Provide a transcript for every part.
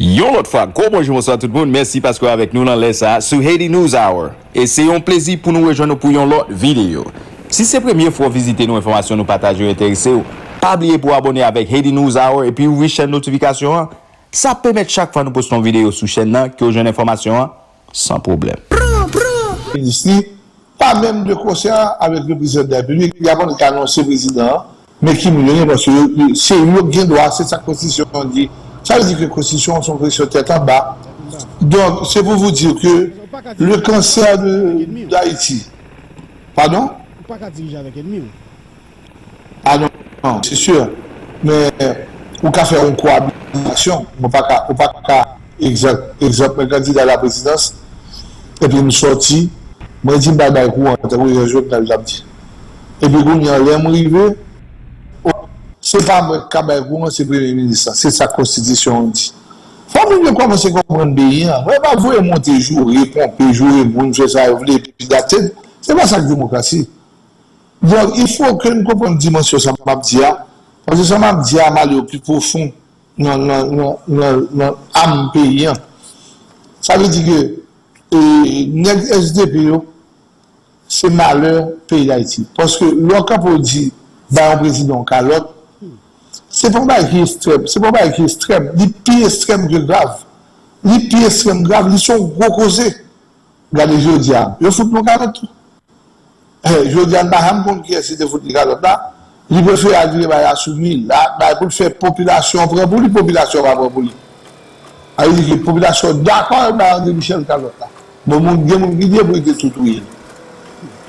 Yo l'autre fois, gros bonjour, bonsoir tout le monde, merci parce que avec nous dans l'Est sur Haiti News Hour. Et c'est un plaisir pour nous rejoindre pour une autre vidéo. Si c'est la première fois visiter nos informations, nous partager, intéresser, pas oublier pour abonner avec Haiti News Hour et puis ouvrir chaîne notification. Ça permet chaque fois nous postons une vidéo sur chaîne que j'ai une information sans problème. Ici, pas même de concert avec le président de la République, il y a un qui a annoncé le président, mais qui me donne parce que c'est lui qui doit, c'est sa constitution qu'on dit. Ça veut dire que les constitutions sont prises sur tête en bas. Donc, c'est pour vous dire que le cancer d'Haïti. Pardon? Pas qu'à diriger avec l'ennemi. Ah non, non c'est sûr. Mais, on peut faire une cohabitation. On peut pas exemple, candidat à la présidence. Et puis, nous sortis. Moi, je dis, bah, d'accord, on a eu un jour dans l'abdi. Et puis, on y a l'air arrivé. C'est pas moi qui ai c'est le Premier ministre, c'est sa constitution. Il faut mieux commencer à comprendre bien. On va vous monter, jouer, pomper, jouer, vous faire ça, vous voulez, puis dater. C'est pas ça que la démocratie. Donc il faut que nous comprenions la dimension de ça, parce que ça m'a dit à mal au plus profond dans l'âme paysan. Ça veut dire que notre SDP, c'est malheur pays d'Haïti. Parce que l'OCAP dit, bah, un président calotte, c'est pas mal qui est extrême, c'est pas mal qui est extrême, les pires extrêmes que grave, les pires extrêmes graves, ils sont gros causés. Regardez Jodian, je fout mon carotte. Jodian Baham, qui essaie de foutre les carottes là, il préfère aller à la soumise, là, pour le faire population, pour lui, population va pour lui. Alors il dit que la population d'accord avec André Michel carotte là. Bon, mon Dieu, pour être tout ouïe.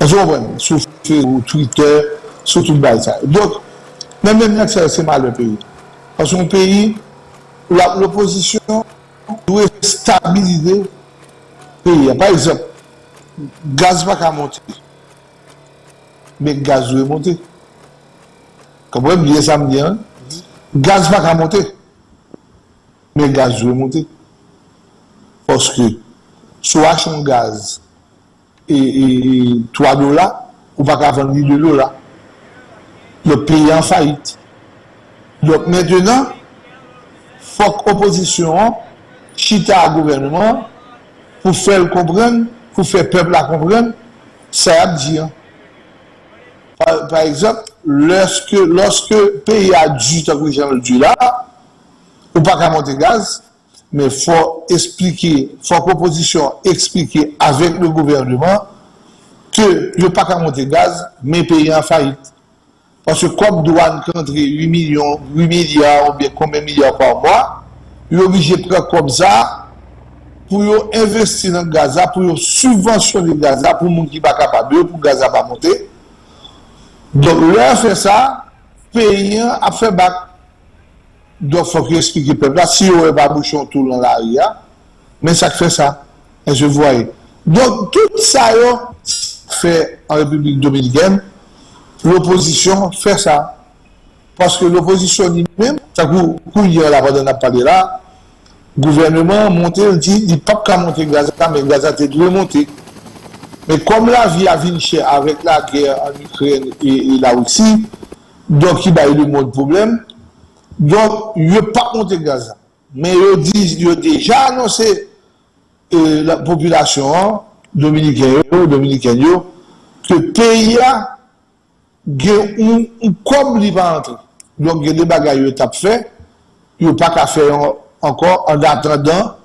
Vous comprenez, sur Facebook, Twitter, sur tout le bail ça. Donc, même c'est mal le pays. Parce qu'un pays, l'opposition doit stabiliser le pays. Par exemple, le gaz va pas monter. Mais le gaz doit monter. Comme vous voyez, ça me dit, hein? Le gaz va pas monter. Mais le gaz doit monter. Parce que, soit un gaz et 3 dollars, ou pas qu'à vendre 2 dollars. Le pays en faillite. Donc maintenant, il faut que l'opposition chita à gouvernement pour faire le comprendre, pour faire le peuple la comprendre, ça veut dire. Par exemple, lorsque le pays a dû, tant que j'aime le dû là, ou pas qu'à monter gaz, mais il faut expliquer, il faut que l'opposition explique avec le gouvernement que le pas qu'à monter gaz, mais le pays en faillite. Parce que comme douane qui entre 8 millions, 8 milliards ou bien combien de milliards par mois, ils sont obligés de prendre comme ça pour investir dans Gaza, pour subventionner Gaza, pour les gens qui ne sont pas capables, pour Gaza ne pas monter. Donc, leur fait ça, le pays a fait bac. Donc, il faut qu'ils expliquent au peuple. Si on n'a pas bouchon tout dans l'arrière, mais ça fait ça. Et je vois. Donc, tout ça fait en République Dominicaine. L'opposition fait ça. Parce que l'opposition lui-même, ça coûte hier, la on a parlé là, le gouvernement monté, il dit, il n'y a pas qu'à monter Gaza, mais Gaza est de remonter. Mais comme la vie a vinché avec la guerre en Ukraine et là aussi, donc il y a eu le monde problème. Donc, il n'y a pas monter Gaza. Mais ils disent, ils ont déjà annoncé la population dominicaine, que le pays a comme il va entrer. Donc, il y a des bagages qui ont fait, il n'y a pas qu'à faire encore en attendant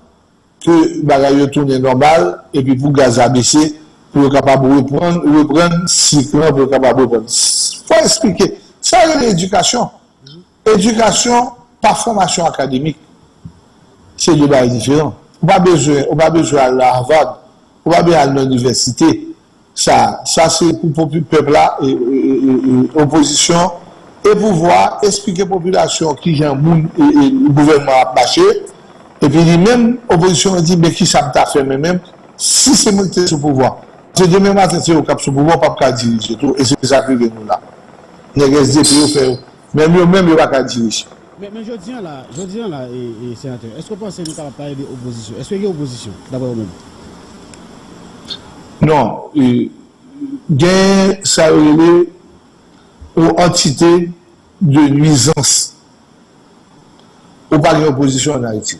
que les bagages tournent normal et puis pour Gaza baisser, pour le capable de reprendre le cycle, pour le capable de reprendre. Il faut expliquer. Ça, c'est l'éducation. Éducation par formation académique. C'est deux bagages différents. On n'a pas besoin d'aller à Harvard, on n'a pas besoin d'aller à l'université. Ça c'est pour le peuple là, et opposition, et pouvoir expliquer à la population qui j'ai un monde et le gouvernement a marché. Et puis lui-même, l'opposition dit, mais qui ça t'a fait, mais même, si c'est moi qui suis sous pouvoir, c'est demain matin, c'est au cap sous pouvoir, pas qu'à diriger tout, et c'est ça qui vient nous là. Les SDP fait, même eux-mêmes, ils n'ont pas qu'à diriger. Mais je dis là, et sénateur, est-ce que vous pensez que nous allons parler de l'opposition? Est-ce qu'il y a opposition, d'abord vous-même? Non, gain, ça relève aux entités de nuisance. Ou pas d'opposition en Haïti.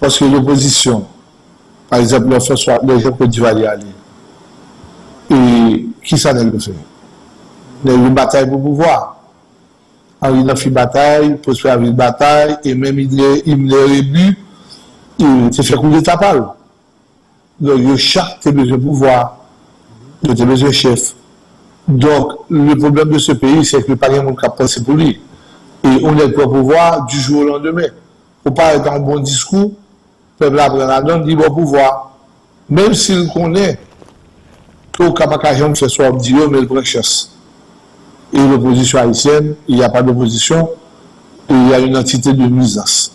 parce que l'opposition, par exemple, le François, les gens que Duvalier a et qui s'en est le fait? Il y a eu une bataille pour pouvoir. Henri n'a fait bataille, Prosper a fait bataille, et même il l'a rébu, il s'est fait coup de tapal. Donc, il y a chaque besoin de pouvoir, il y a besoin de chef. Donc, le problème de ce pays, c'est que le pari monde a pensé pour lui. Et on est pour pouvoir du jour au lendemain. Pour pas être en bon discours, le peuple apprend la donne, il va pouvoir. Même s'il connaît qu'au Kapakajon, ce soit Abdiou, mais le prêchesse. Et l'opposition haïtienne, il n'y a pas d'opposition, il y a une entité de nuisance.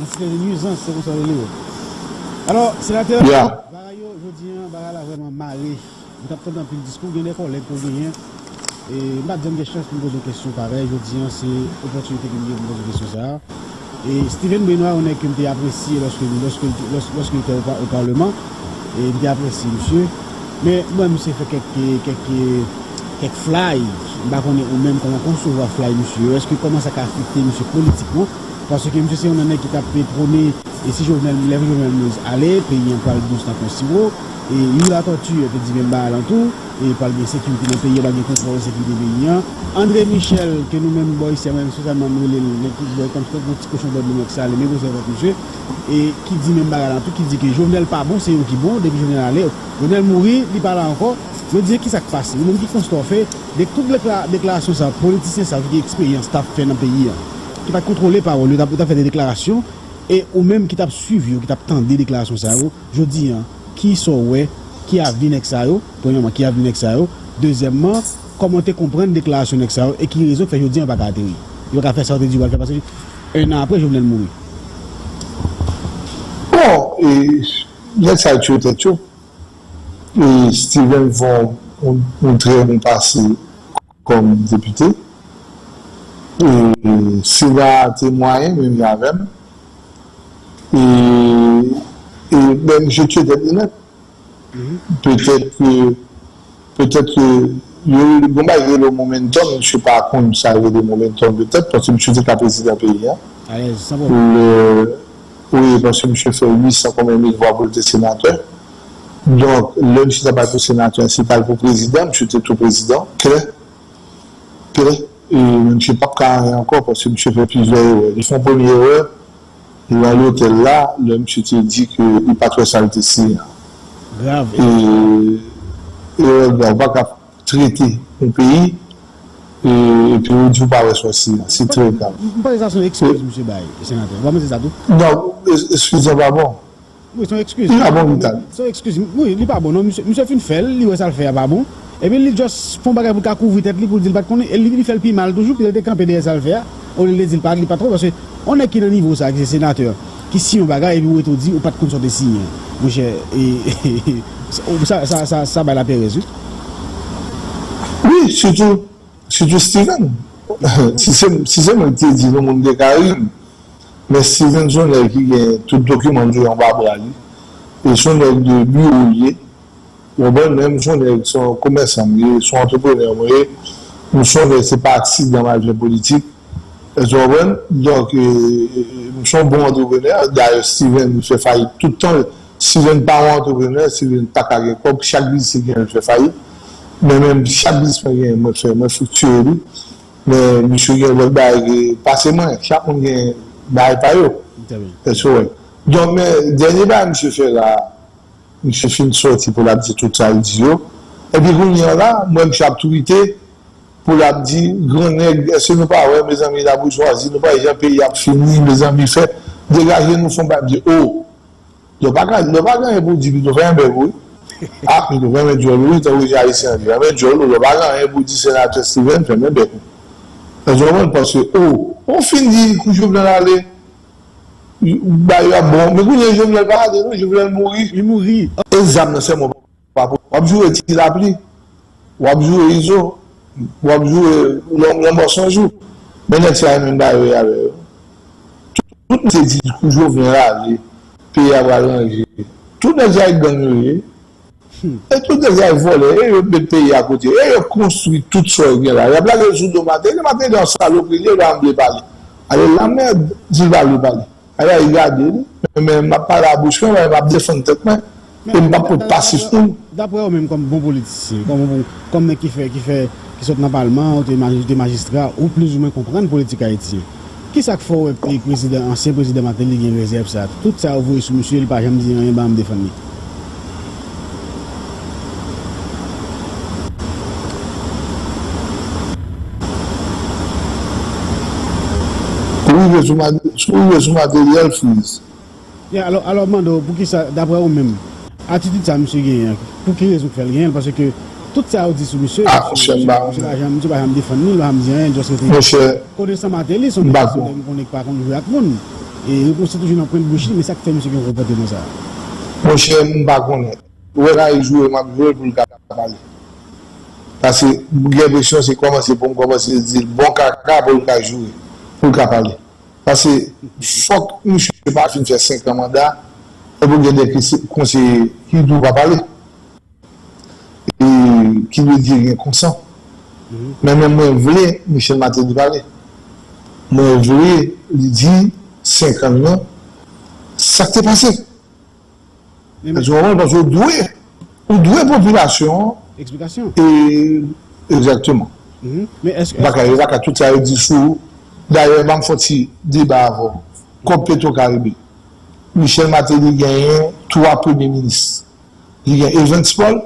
Entité de nuisance, c'est vous savez. Alors, sénateur, je dis, Barra l'a vraiment marré. Vous avez entendu le discours, il y a des collègues pour venir. Et madame des chances pour me poser une question pareille, je dis, c'est l'opportunité que nous avons de poser une question ça. Et Steven Benoit, on est qu'il était apprécié lorsqu'il était au Parlement. Et il était apprécié, monsieur. Mais moi, monsieur, fait quelques fly, je ne sais pas même comment concevoir fly, monsieur. Est-ce que comment ça a affecté, monsieur, politiquement? Parce que, monsieur, si on en est qui t'a pétroné, et si Jovenel Moïse allait, pays en parle de 12 ans, et il y a la torture, il dit même bas à l'entour, et il parle de sécurité des pays, il y a des contrôles de sécurité des pays. André Michel, que nous-mêmes, boys, c'est même suffisamment nous, les petits boys, comme petit cochon de l'homme, ça, les négociations avec monsieur, et qui dit même bas à l'entour, qui dit que Jovenel pas bon, c'est eux qui bon, depuis Jovenel allait, Jovenel mourir, il parle encore. Je dis qui ça passe, nous qui constatons fait, de toutes les déclarations, ça, politiciens, ça, qui expérience, ça fait dans le pays, qui t'a contrôlé par lui, qui t'a fait des déclarations, et ou même qui t'a suivi, qui t'a tendu des déclarations, ça, je dis, qui sont ouais, qui a vu Nexao, premièrement, qui a vu Nexao, deuxièmement, comment tu comprends la déclaration Nexao, et qui résout, fait je dis, on va pas atterrir. Il va faire ça, on va faire parce que un an après, je venais de mourir. Bon, et Nexao, tu étais tout. Et Steven vont montrer mon passé comme député. Et Sylvain a témoigné, même il avait. Et même je suis d'être honnête. Peut-être que bon, bah, il y a eu le momentum, je ne sais pas comment ça a eu le momentum de tête, parce que je suis capacité d'un pays. Oui, parce que je fais 800 combien de voix pour le sénateur. Donc, l'homme, si t'as pas pour sénateur, si t'as pour président, je suis tout président, et je ne sais pas carré encore, parce que je fais plusieurs erreurs. Ils font première erreur, et dans l'hôtel là, l'homme, je te dis qu'il n'est pas trop sale ici. Grave. Et on va traiter un pays, et puis on ne dit pas ressortir. C'est très grave. Vous ne pouvez pas les excuses, M. Baye, sénateur. On va mettre ça tout. Non, excusez-moi, bon. Oui, son excuse. Il n'est pas bon, oui, il n'est pas bon. Non, monsieur Finfel, il ne fait pas bon. Et puis, il juste font bagarre pour couvrir tête, pour dire pas qu'on est. Et il fait le pire mal toujours, puis il est campé des salvaires. On ne les dit pas trop, parce qu'on est qui le niveau, ça, avec les sénateurs, qui si on bagarre, et puis on est dit, ou pas de compte sur des signes. Mon cher, ça va la paix résultat. Oui, surtout Steven. Si c'est moi qui ai dit, le monde des Caraïbes. Mais Steven Zonel qui a tout document du en bas et son aide de bureaulier, ou même son commerçant, son entrepreneur, nous sommes, c'est pas actifs dans la vie politique. Donc, nous sommes bons entrepreneurs. D'ailleurs, Steven fait faillite tout le temps. Steven n'est pas entrepreneur, Steven n'est pas carré. Comme chaque business fait faillite, mais même chaque business fait structure. Mais monsieur Guillaume Baye, passez-moi, chaque monde gagne. Bah, pas yo. Donc, mais, dernier bas, monsieur fait là, monsieur fait une sortie pour la petite tout ça, il dit yo. Et puis, quand il y a là, moi, je suis autorité pour la petite grand nègre, est-ce que nous pas, ouais, mes amis, la bourgeoisie, nous pas, il y a un pays, il y a fini, mes amis, fait, dégager, nous font pas, dire, oh, le bagage, vous dites, nous faisons un bébé. Ah, nous faisons un jour, oui, t'as oublié ici, un jour, le bagage, vous dites, sénateur Steven, fait un bébé. Parce que, oh, on finit, quand je voulais aller, bah, il y a bon, mais quand je voulais pas aller, je voulais mourir. Il mourit. Examen, c'est mon papa. On joue et il a pris. On joue et ISO. On joue et l'on bosse un jour. Mais là, c'est un bail avec eux. Tout le monde dit que je voulais aller, payer à Valence. Tout le monde a gagné. Et tout les gens volent, et le pays à côté, et ils construisent tout ça. Il y a plein de jours de matin, le matin, dans le salon, il y a un blé balé. Allez, la merde, il va le balé. Alors, il a dit, mais je ne parle pas à la bouche, je vais défendre tête, je ne parle pas passif. D'après vous-même, comme bon politicien, comme qui sont dans le Parlement, des magistrats, ou plus ou moins comprendre la politique haïtienne, qui ça faut que l'ancien président Martelly ait une réserve ça? Tout ça, vous voyez, sous monsieur, il ne peut jamais dire rien, il ne peut pas me défendre. Sous matériel frise. Alors, Mando, pour qui ça, d'après vous-même, attitude ça, monsieur Guéant, pour qui résoudre le gain, parce que tout ça, vous dit sous monsieur, monsieur, je ne vais pas me défendre, je ne vais pas me dire rien, je ne connaissant Martelly, son bateau, on ne connaît pas comme vous avec monde. Et vous pensez toujours dans le point de bouche, mais ça que fait monsieur Guéant, vous portez dans ça. Mon cher, je ne connais pas. Où est-ce qu'il joue, je vais vous le parler. Parce que, la question, c'est commencer à dire, bon caca pour le jouer, pour le parler. Parce que, faut que M. Martin fasse 5 ans mandat, il faut qu'il y ait des conseillers qui ne doivent pas parler. Et qui ne disent rien consent. Mais même moi, je voulais Michel Martin de parler. Moi, je voulais lui dire 5 ans, ça t'est passé. Parce que on doit la population. Explication. Exactement. Mais est-ce que. Parce que tout ça est dit sous. D'ailleurs, je me suis débat avant, comme Petro-Caribe. Michel Martelly gagne 3 premiers ministres. Il gagne Evans Paul,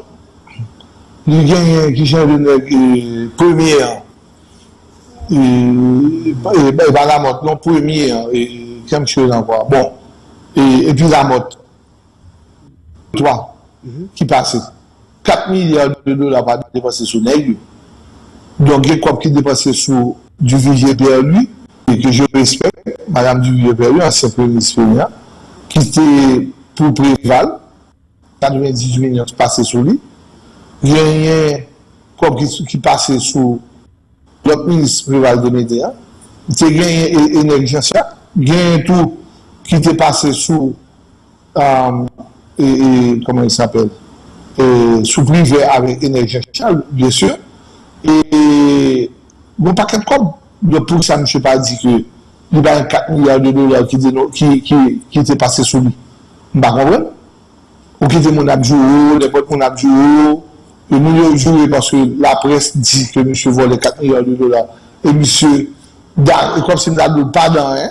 il gagne le premier, et pas la mode, non, premier, et quelque chose encore. Bon, et puis la mode, 3 qui passent. 4 milliards de dollars va dépasser sous Nègre. Donc, il y a quoi qui dépassait sous Duvalier perdu, et que je respecte, Madame Duvalier perdu, ancienne première ministre, qui était pour Préval, 98 millions passés sur lui. Il y a comme qui passait sous l'autre ministre Préval de Médéa. Il y a une énergie, il y a tout qui était passé sous, comment il s'appelle, sous privé avec énergie, bien sûr. Et bon paquet de com. Donc pour ça, je ne sais pas dire que il y a 4 milliards de dollars qui étaient passés sous lui. Je ne sais pas comprendre. Ou qui était mon abjoué, n'importe mon abjoué. Le million joué parce que la presse dit que monsieur volait 4 milliards de dollars. Et monsieur, comme si madame ne pas dans rien.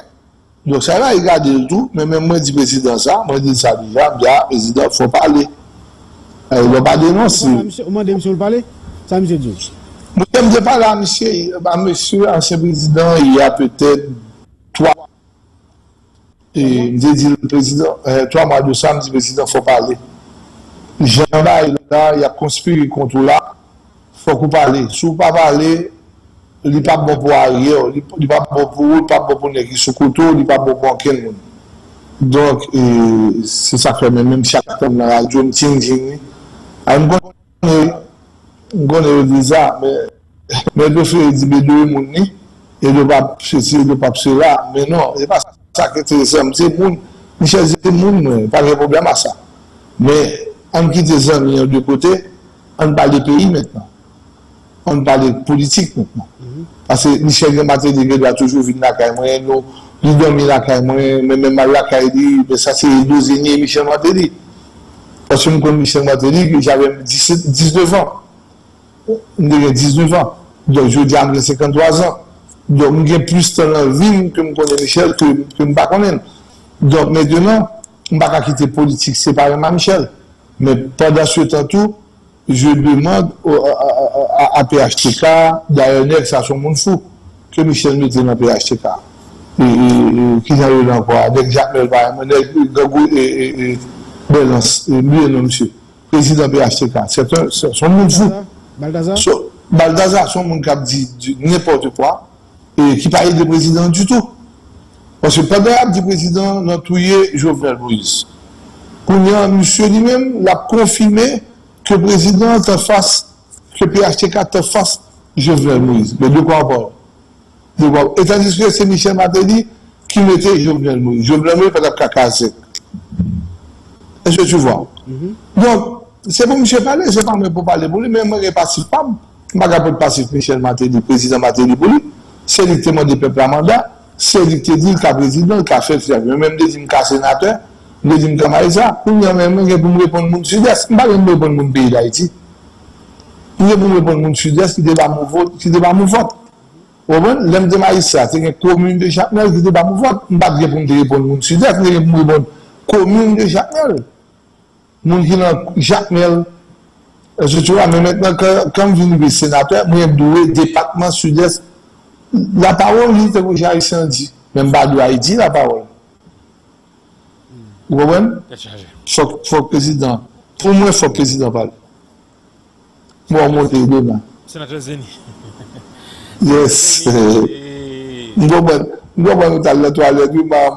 Donc ça va regarder le tout. Mais même moi, je dis président ça, moi je dis ça déjà, bien, président, il faut parler. Il ne faut pas dénoncer. Au moins, monsieur, vous parlez, ça me dit. Moi, je ne dis pas là, monsieur, ancien président, il y a peut-être 3 mois. Et je dis le président, 3 mois de ça, je me dis, président, il faut parler. Jean-Là, il a conspiré contre là, il faut qu'on parle. Si vous ne parlez pas, il n'est pas bon pour Ariel, il n'est pas bon pour vous, il n'est pas bon pour Négri Sokoto, il n'est pas bon pour quelqu'un. Donc, c'est ça que même chaque temps dans la radio, je dis ça, mais le frère dit que le pape ceci, le pape cela, mais non, c'est pas ça qui est intéressant. Michel Zemmoun, pas de problème à ça. Mais on quitte les amis de côté, on parle de pays maintenant. On parle de politique maintenant. Parce que Michel Martelly doit toujours venir à la Caïmoyen, il dormit à la Caïmoyen, même à la Caïmoyen, mais ça c'est les deux aînés Michel Martelly. Parce que je connais Michel Martelly, j'avais 19 ans. J'ai 19 ans, donc je dis à 53 ans. Donc j'ai plus de vie que je connais Michel que je ne connais pas. Donc maintenant, je ne vais pas quitter la politique séparément Michel. Mais pendant ce temps tout, je demande à PHTK, d'ailleurs, ça son monde fou, que Michel mette dans PHTK. Et qui n'a eu encore avec Jacmel Bayamoneg, Gagou et Belance, lui et non monsieur, président PHTK. C'est son monde fou. Baldaza, son monde qui a dit n'importe quoi et qui parlait de président du tout. Parce que pendant qu'il a dit président, il a tué Jovenel Moïse. Pour nous, monsieur lui-même, il a confirmé que le président te fasse, que le PHTK te fasse Jovenel Moïse. Mais de quoi on parle? De quoi on parle? Et tandis que c'est Michel Martelly qui mettait Jovenel Moïse. Jovenel Moïse, pendant qu'il a cassé. Est-ce que tu vois? Donc, c'est pour M. Palais, c'est pas même pour parler pour lui, mais moi, je ne suis pas passif, je ne suis pas passif Michel Martelly, président Martelly pour lui, c'est le témoin du peuple à mandat, c'est lui qui dit le président, qui a fait fier. Même des dit sénateur, des dit ça. Pour moi, même pour me répondre au sud-est, je ne vais pas répondre au pays d'Haïti. Il est pour me répondre au sud-est, qui ne débat pas mon vote. Vous comprenez? L'homme de Maïssa, c'est une commune de Jacmel qui ne débat pas mon vote. Je ne vais pas répondre au sud-est, je vais répondre commune de Jacmel. Mon qui dans Jacmel, je te vois, mais maintenant, comme je suis sénateur, moi, je dois département sud-est. La parole, c'est pour j'ai dit. Même pas de Haïti, la parole. Vous comprenez? Faut le président. Pour moi, il faut le président parle. Moi, monter demain. Sénateur Zenny. Yes. Nous avons dans la toilette du maman.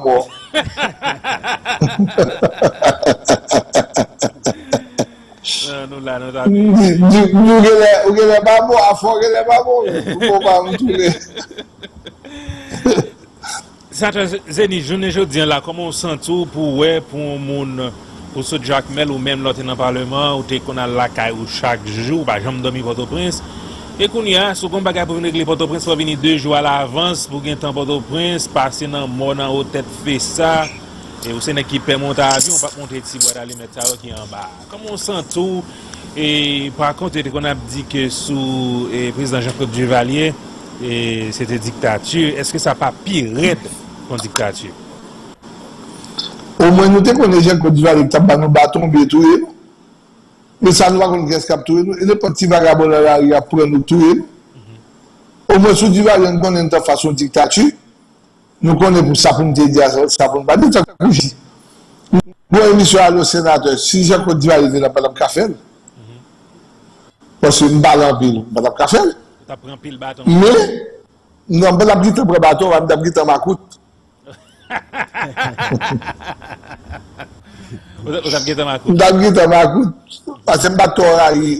Nous là, nous là. Pour ce Jacmel ou même l'autre dans le Parlement, ou qu'on a la caille chaque jour, par exemple, dormi Port-au-Prince. Et qu'on y a, si qu'on va venir Port-au-Prince, on va venir 2 jours à l'avance pour gagner temps Port-au-Prince, passer dans le monde, en haut tête, fait ça. Et vous savez qui peut monter à l'avion, on va monter ici, on va aller mettre ça qui est en bas. Comme on sent tout, et par contre, on a dit que sous le président Jean-Claude Duvalier, c'était dictature. Est-ce que ça n'a pas pire qu'en dictature? Au moins, nous connaissons Jean-Claude Duvalier qui a nos bâtons, et tout. Mais ça nous va qu'on qu'est-ce qu'il a tout. Et le petit vagabond là, il a pris nous tout. Au moins, sous Duvalier, nous connaissons de façon dictature. Nous connaissons pour ça, pour nous dire ça, pour nous pas dire ça. Moi, monsieur, le sénateur, si Jean-Claude Duvalier était là, Madame Café, parce que nous ballons en pile, Madame Café. Tu as pris un pile bâton. Mais, nous avons pas pris un bâton, Madame Guitan Macoute. Vous avez guetté ma coute. Vous avez guetté ma coute. Parce que je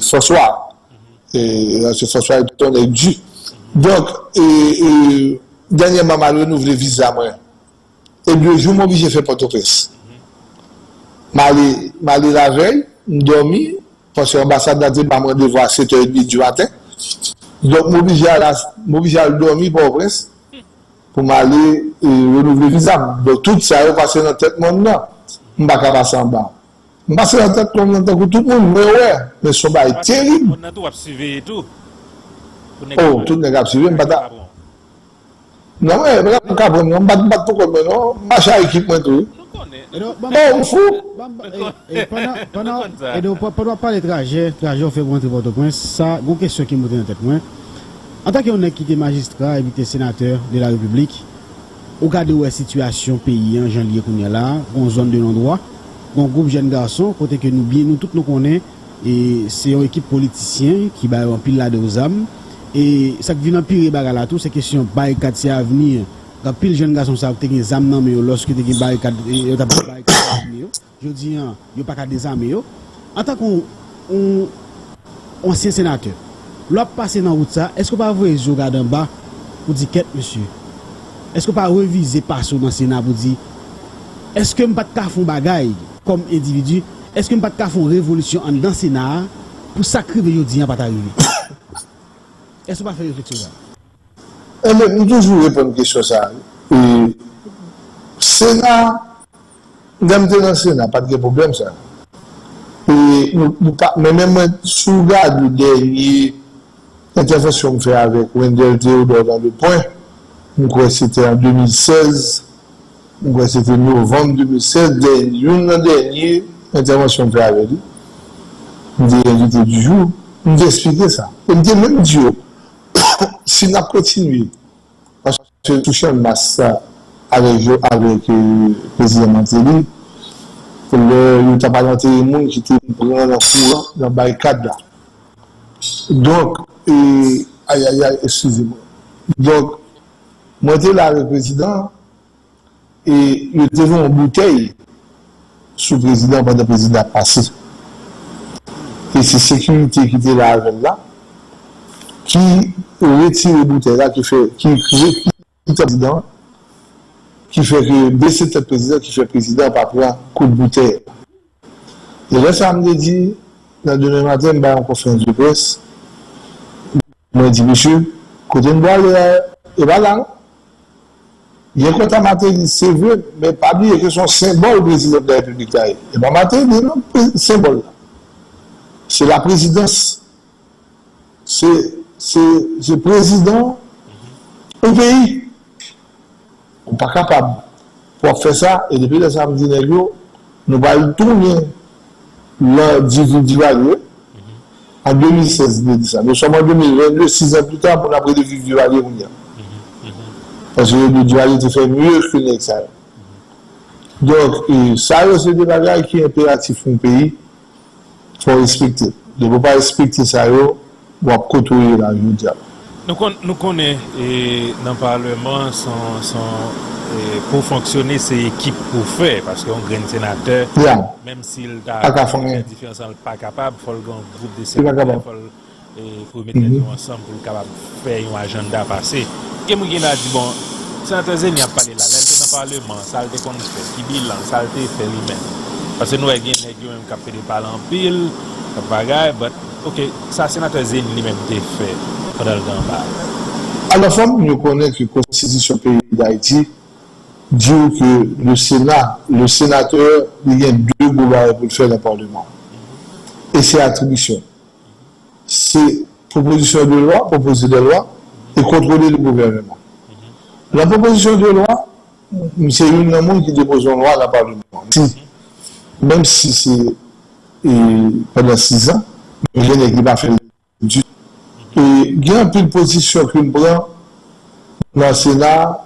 ce soir. Ce soir, il est dû. Donc, dernièrement, je renouvelé le visa. Et le jour, je suis obligé de faire Port-au-Prince. Je allé la veille, je dormi, parce que l'ambassade a dit que je me rendez-vous à 7h30 du matin. Donc, je suis obligé de dormir pour Port-au-Prince. Pour m'aller renouveler le visa. Donc tout ça, est passé dans la tête de mon nom. Je ne vais pas passer en bas. Je vais passer dans la tête de mon nom, tout le monde. Mais ouais, mais ce bail est terrible. On a tout absuivi et tout. Oh, tout n'est pas absuivi. Non, mais je ne vais pas prendre. Je ne vais pas prendre. Je vais équipe. Oh, fou. Pendant pas les trajets, on fait rentrer Port-au-Prince. Ça, c'est une question qui me donne dans la tête. En tant qu'on a quitté magistrat, évité sénateur de la République, au cas où la situation pays en janvier qu'on y a là, en zone de l'endroit, un groupe jeune garçon, côté que nous bien nous tous nous connaissons, et c'est une équipe politicien qui va en pile là de aux âmes, et ça qui vient en pire là tout, c'est question barricade à venir. Quand pile jeune garçon ça obtient des âmes non mais lorsque tu as barricade, je dis il n'y a pas des âmes. En tant qu'ancien sénateur. L'op passé dans la route, est-ce que vous avez vu regarder en bas pour dire qu'est-ce monsieur? Est-ce que vous avez revisé par son dans le Sénat pour dire est-ce que vous n'avez pas de faire bagaille comme individu? Est-ce que vous n'avez pas de faire révolution dans le Sénat pour sacrifier les gens qui ne sont pas arrivés? Est-ce que vous n'avez pas fait réflexion? Nous toujours répondons à une question. Le Sénat, nous sommes dans le Sénat, pas de problème. Mais même si vous regardez le dernier. L'intervention que je fais avec Wendel Théodore dans le point, je crois que c'était en 2016, je crois que c'était novembre 2016, l'une des dernières interventions que je fais avec lui, des invités du jour, je vais expliquer ça. Et je dis même Dieu, si nous continuons, parce que je touchais en masse avec le président Martelly, il n'y a pas d'entrée du monde qui était dans le courant, dans la barricade là. Donc, aïe aïe aïe, excusez-moi. Donc, moi j'étais là avec le président et je devais une bouteille sous le président pendant le président passé. Et c'est sécurité qui était là avec là, qui retire les bouteilles là, qui le président, qui fait que baisser le président, qui fait le président par prendre coup de bouteille. Et là, ça me dit, dans demain matin, je vais en conférence de presse. Moi, je dis, monsieur, quand on va aller Et voilà. Il y a un Martelly, c'est vrai, mais pas oublier que son symbole président de la République. Et bien Martelly, c'est symbole. C'est la présidence. C'est président au pays. On n'est pas capable pour faire ça. Et depuis le samedi, nous allons tourner le 18 Duvalier en 2016. Nous sommes en 2022, 6 ans plus tard, pour après le 18 Duvalier. Parce que le Duvalier te fait mieux que l'extérieur. Donc, ça, c'est des bagages qui sont impératifs pour le pays. Il faut respecter. Il ne faut pas respecter ça. Nous connaissons dans le Parlement, pour fonctionner, c'est équipe pour faire, parce qu'on est un sénateur, même s'il a une différence, il n'est pas capable, il faut un groupe de sénateurs, il faut mettre nous ensemble pour faire un agenda passé. Et moi, il a dit, bon, le sénateur Zenny a parlé là, il est dans le Parlement, ça a été comme fait, il bilan, ça a été fait lui-même. Parce que nous, il y a même qui a fait des parles en pile, des bagages, ok, ça, sénateur Zenny lui-même a fait pendant le temps. À la fois, nous connaissons que la Constitution du pays d'Haïti dit que le Sénat, le sénateur, il y a deux pouvoirs pour le faire dans le Parlement. Et c'est attribution. C'est proposition de loi, proposer des lois et contrôler le gouvernement. La proposition de loi, c'est une personne qui dépose une loi dans le Parlement. Même si c'est pendant 6 ans, rien n'est pas fait du tout. Et il y a une position qu'on prend dans le Sénat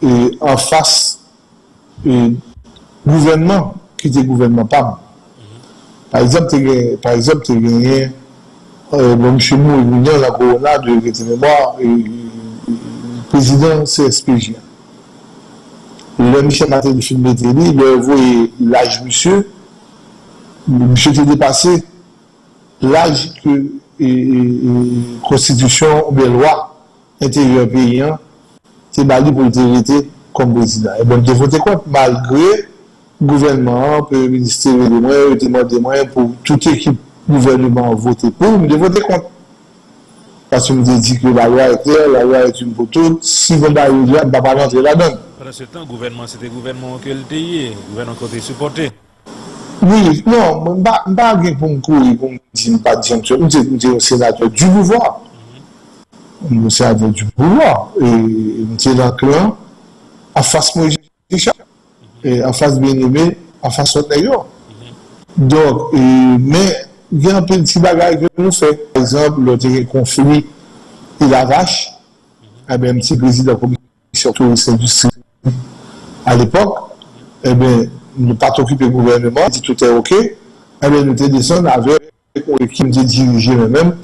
et en face du gouvernement qui est gouvernement PAM. Par exemple, il y a monsieur Mourignan, la Corona, de mémoire, président CSPJ. Le Michel Martelly, le voyait l'âge monsieur, monsieur était dépassé l'âge que constitution ou bien loi intérieur paysan c'est bali pour l'autorité comme président. Et bien, il faut voter contre, malgré le gouvernement, le ministère des moyens, le témoin des moyens, pour toute équipe gouvernement voter pour, mais de voter contre. Parce que nous avons dit que la loi est claire, la loi est une pour toutes, si vous n'avez pas de pas rentrer là-dedans. Pendant ce temps, le gouvernement, c'était le gouvernement qui était supporté. Oui, non, je ne suis pas un sénateur du pouvoir. Je suis un sénateur du pouvoir. Et je suis dans le clan, en face de moi, en face bien-aimé, en face de l'autre. Donc, mais il y a un petit bagage que nous faisons. Par exemple, le conflit et la vache, avec un petit président de la commission touriste industrielle à l'époque, eh bien, nous ne pas occupé du gouvernement, si tout est OK, eh bien, nous descendons avec l'équipe de diriger nous-mêmes,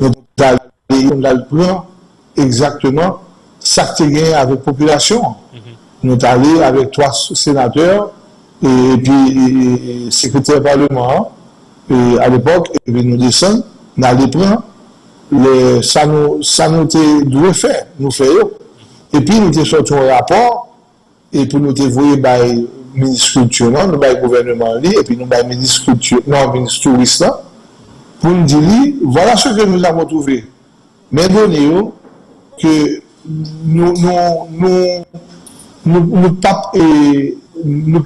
nous allons prendre exactement ça que tu gagné avec la population. Nous allons avec 3 sénateurs, et puis secrétaire parlement à l'époque, et nous descendons, nous allons prendre ça nous devons faire, nous faisons. Et puis nous sortons un rapport, et puis nous devons par le ministre culture, nous par le gouvernement, et puis nous par le ministre culture, non, ministre touriste, pour nous dire, voilà ce que nous avons trouvé. Mais donnez-vous que nous ne sommes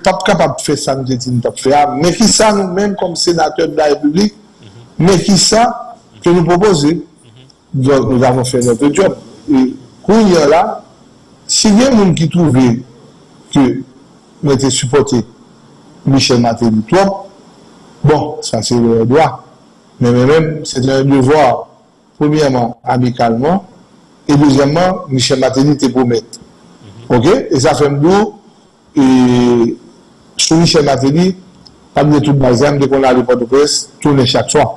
pas capables de faire ça, nous ne pas faire, mais qui ça nous-mêmes comme sénateurs de la République, mais qui ça que nous proposons. Donc nous avons fait notre job. Et quand il y a là, s'il y a des gens qui trouvaient que nous étions supportés Michel Martelly, toi, bon, ça c'est le droit. Mais même, c'est un devoir, premièrement, amicalement, et deuxièmement, Michel Martelly te promet. OK? Et ça fait un bout. Et sur Michel Martelly, pas de toute ma zame, dès qu'on a le Port-au-Prince, tourner chaque soir.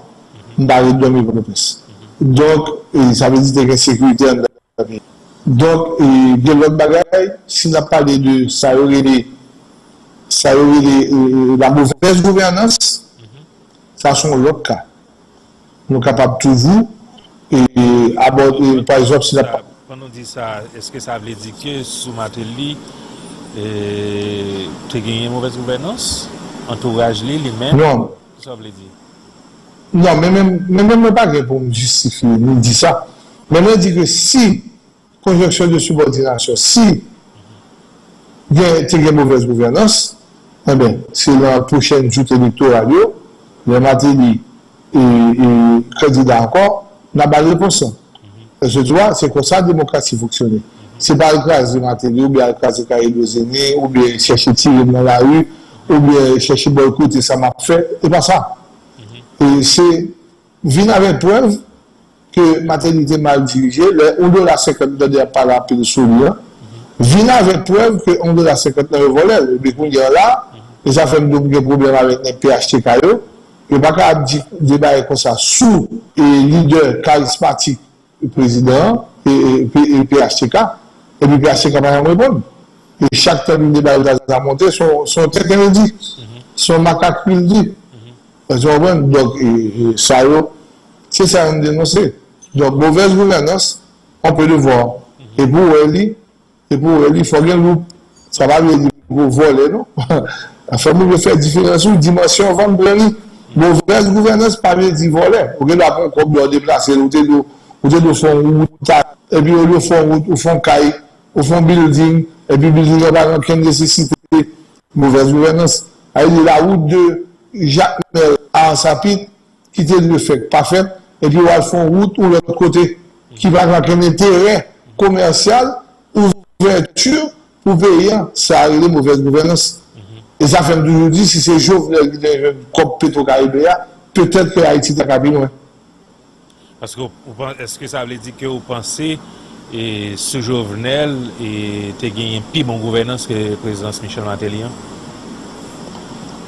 On va aller dormir le Port-au-Prince. Donc, ça veut dire qu'il y a une sécurité dans la vie. Donc, de l'autre bagaille, si on a parlé de ça, la mauvaise gouvernance, ça sont l'autre cas. Nous sommes capables toujours et aborder, par exemple, si on a parlé. Quand on dit ça, est-ce que ça veut dire que sous Martelly, tu as gagné mauvaise gouvernance? Entourage lui-même? Non. Ça veut dire? Non, mais même pas pour me justifier, nous dit ça. Mais on dit que si conjonction de subordination. Si il y a une mauvaise gouvernance, eh bien, c'est la prochaine joute électorale, le Martelly et candidat encore, n'a pas de réponse. Je vois, c'est comme ça la démocratie fonctionne. Ce n'est pas le cas de Martelly, ou bien le cas de Caribe Zenny, ou bien chercher tirer dans la rue, ou bien chercher boycotter, ça m'a fait. C'est pas ça. Et c'est venir avec preuve que Martelly était mal dirigé, on doit la 52 par la péninsule. Vina avec preuve que on doit la 59 volée. Mais qu'on y a là, les affaires nous ont des problèmes avec les PHTK. Et pas qu'à débattre comme ça sous et leader charismatique du président et PHTK. Et puis PHTK va en répondre. Et chaque temps du débat a monté, son tête le dit, son macaque le dit. Donc, ça, c'est ça qu'on dénonce. Donc, mauvaise gouvernance, on peut le voir. Et pour elle, il faut bien nous. Ça va nous voler, non? Il faut nous faire différence sur dimension vente de mauvaise gouvernance, pas bien dit voler. On a comme on déplacer, on fond et puis on fond route, fond caille, on fond building, et puis building n'a pas aucune nécessité. Mauvaise gouvernance. Il la route de Jacmel à Sapit, qui était le fait parfait, et puis on fond route ou l'autre côté, qui va avoir un intérêt commercial ouverture pour payer, ça a eu des mauvaises gouvernances. Et ça fait toujours dire, si c'est Jovenel qui est comme Petro-Caribe, peut-être que Haïti est capable moins. Parce que, est-ce que ça veut dire que vous pensez que ce Jovenel a gagné plus bonne gouvernance que la présidence Michel Martelly?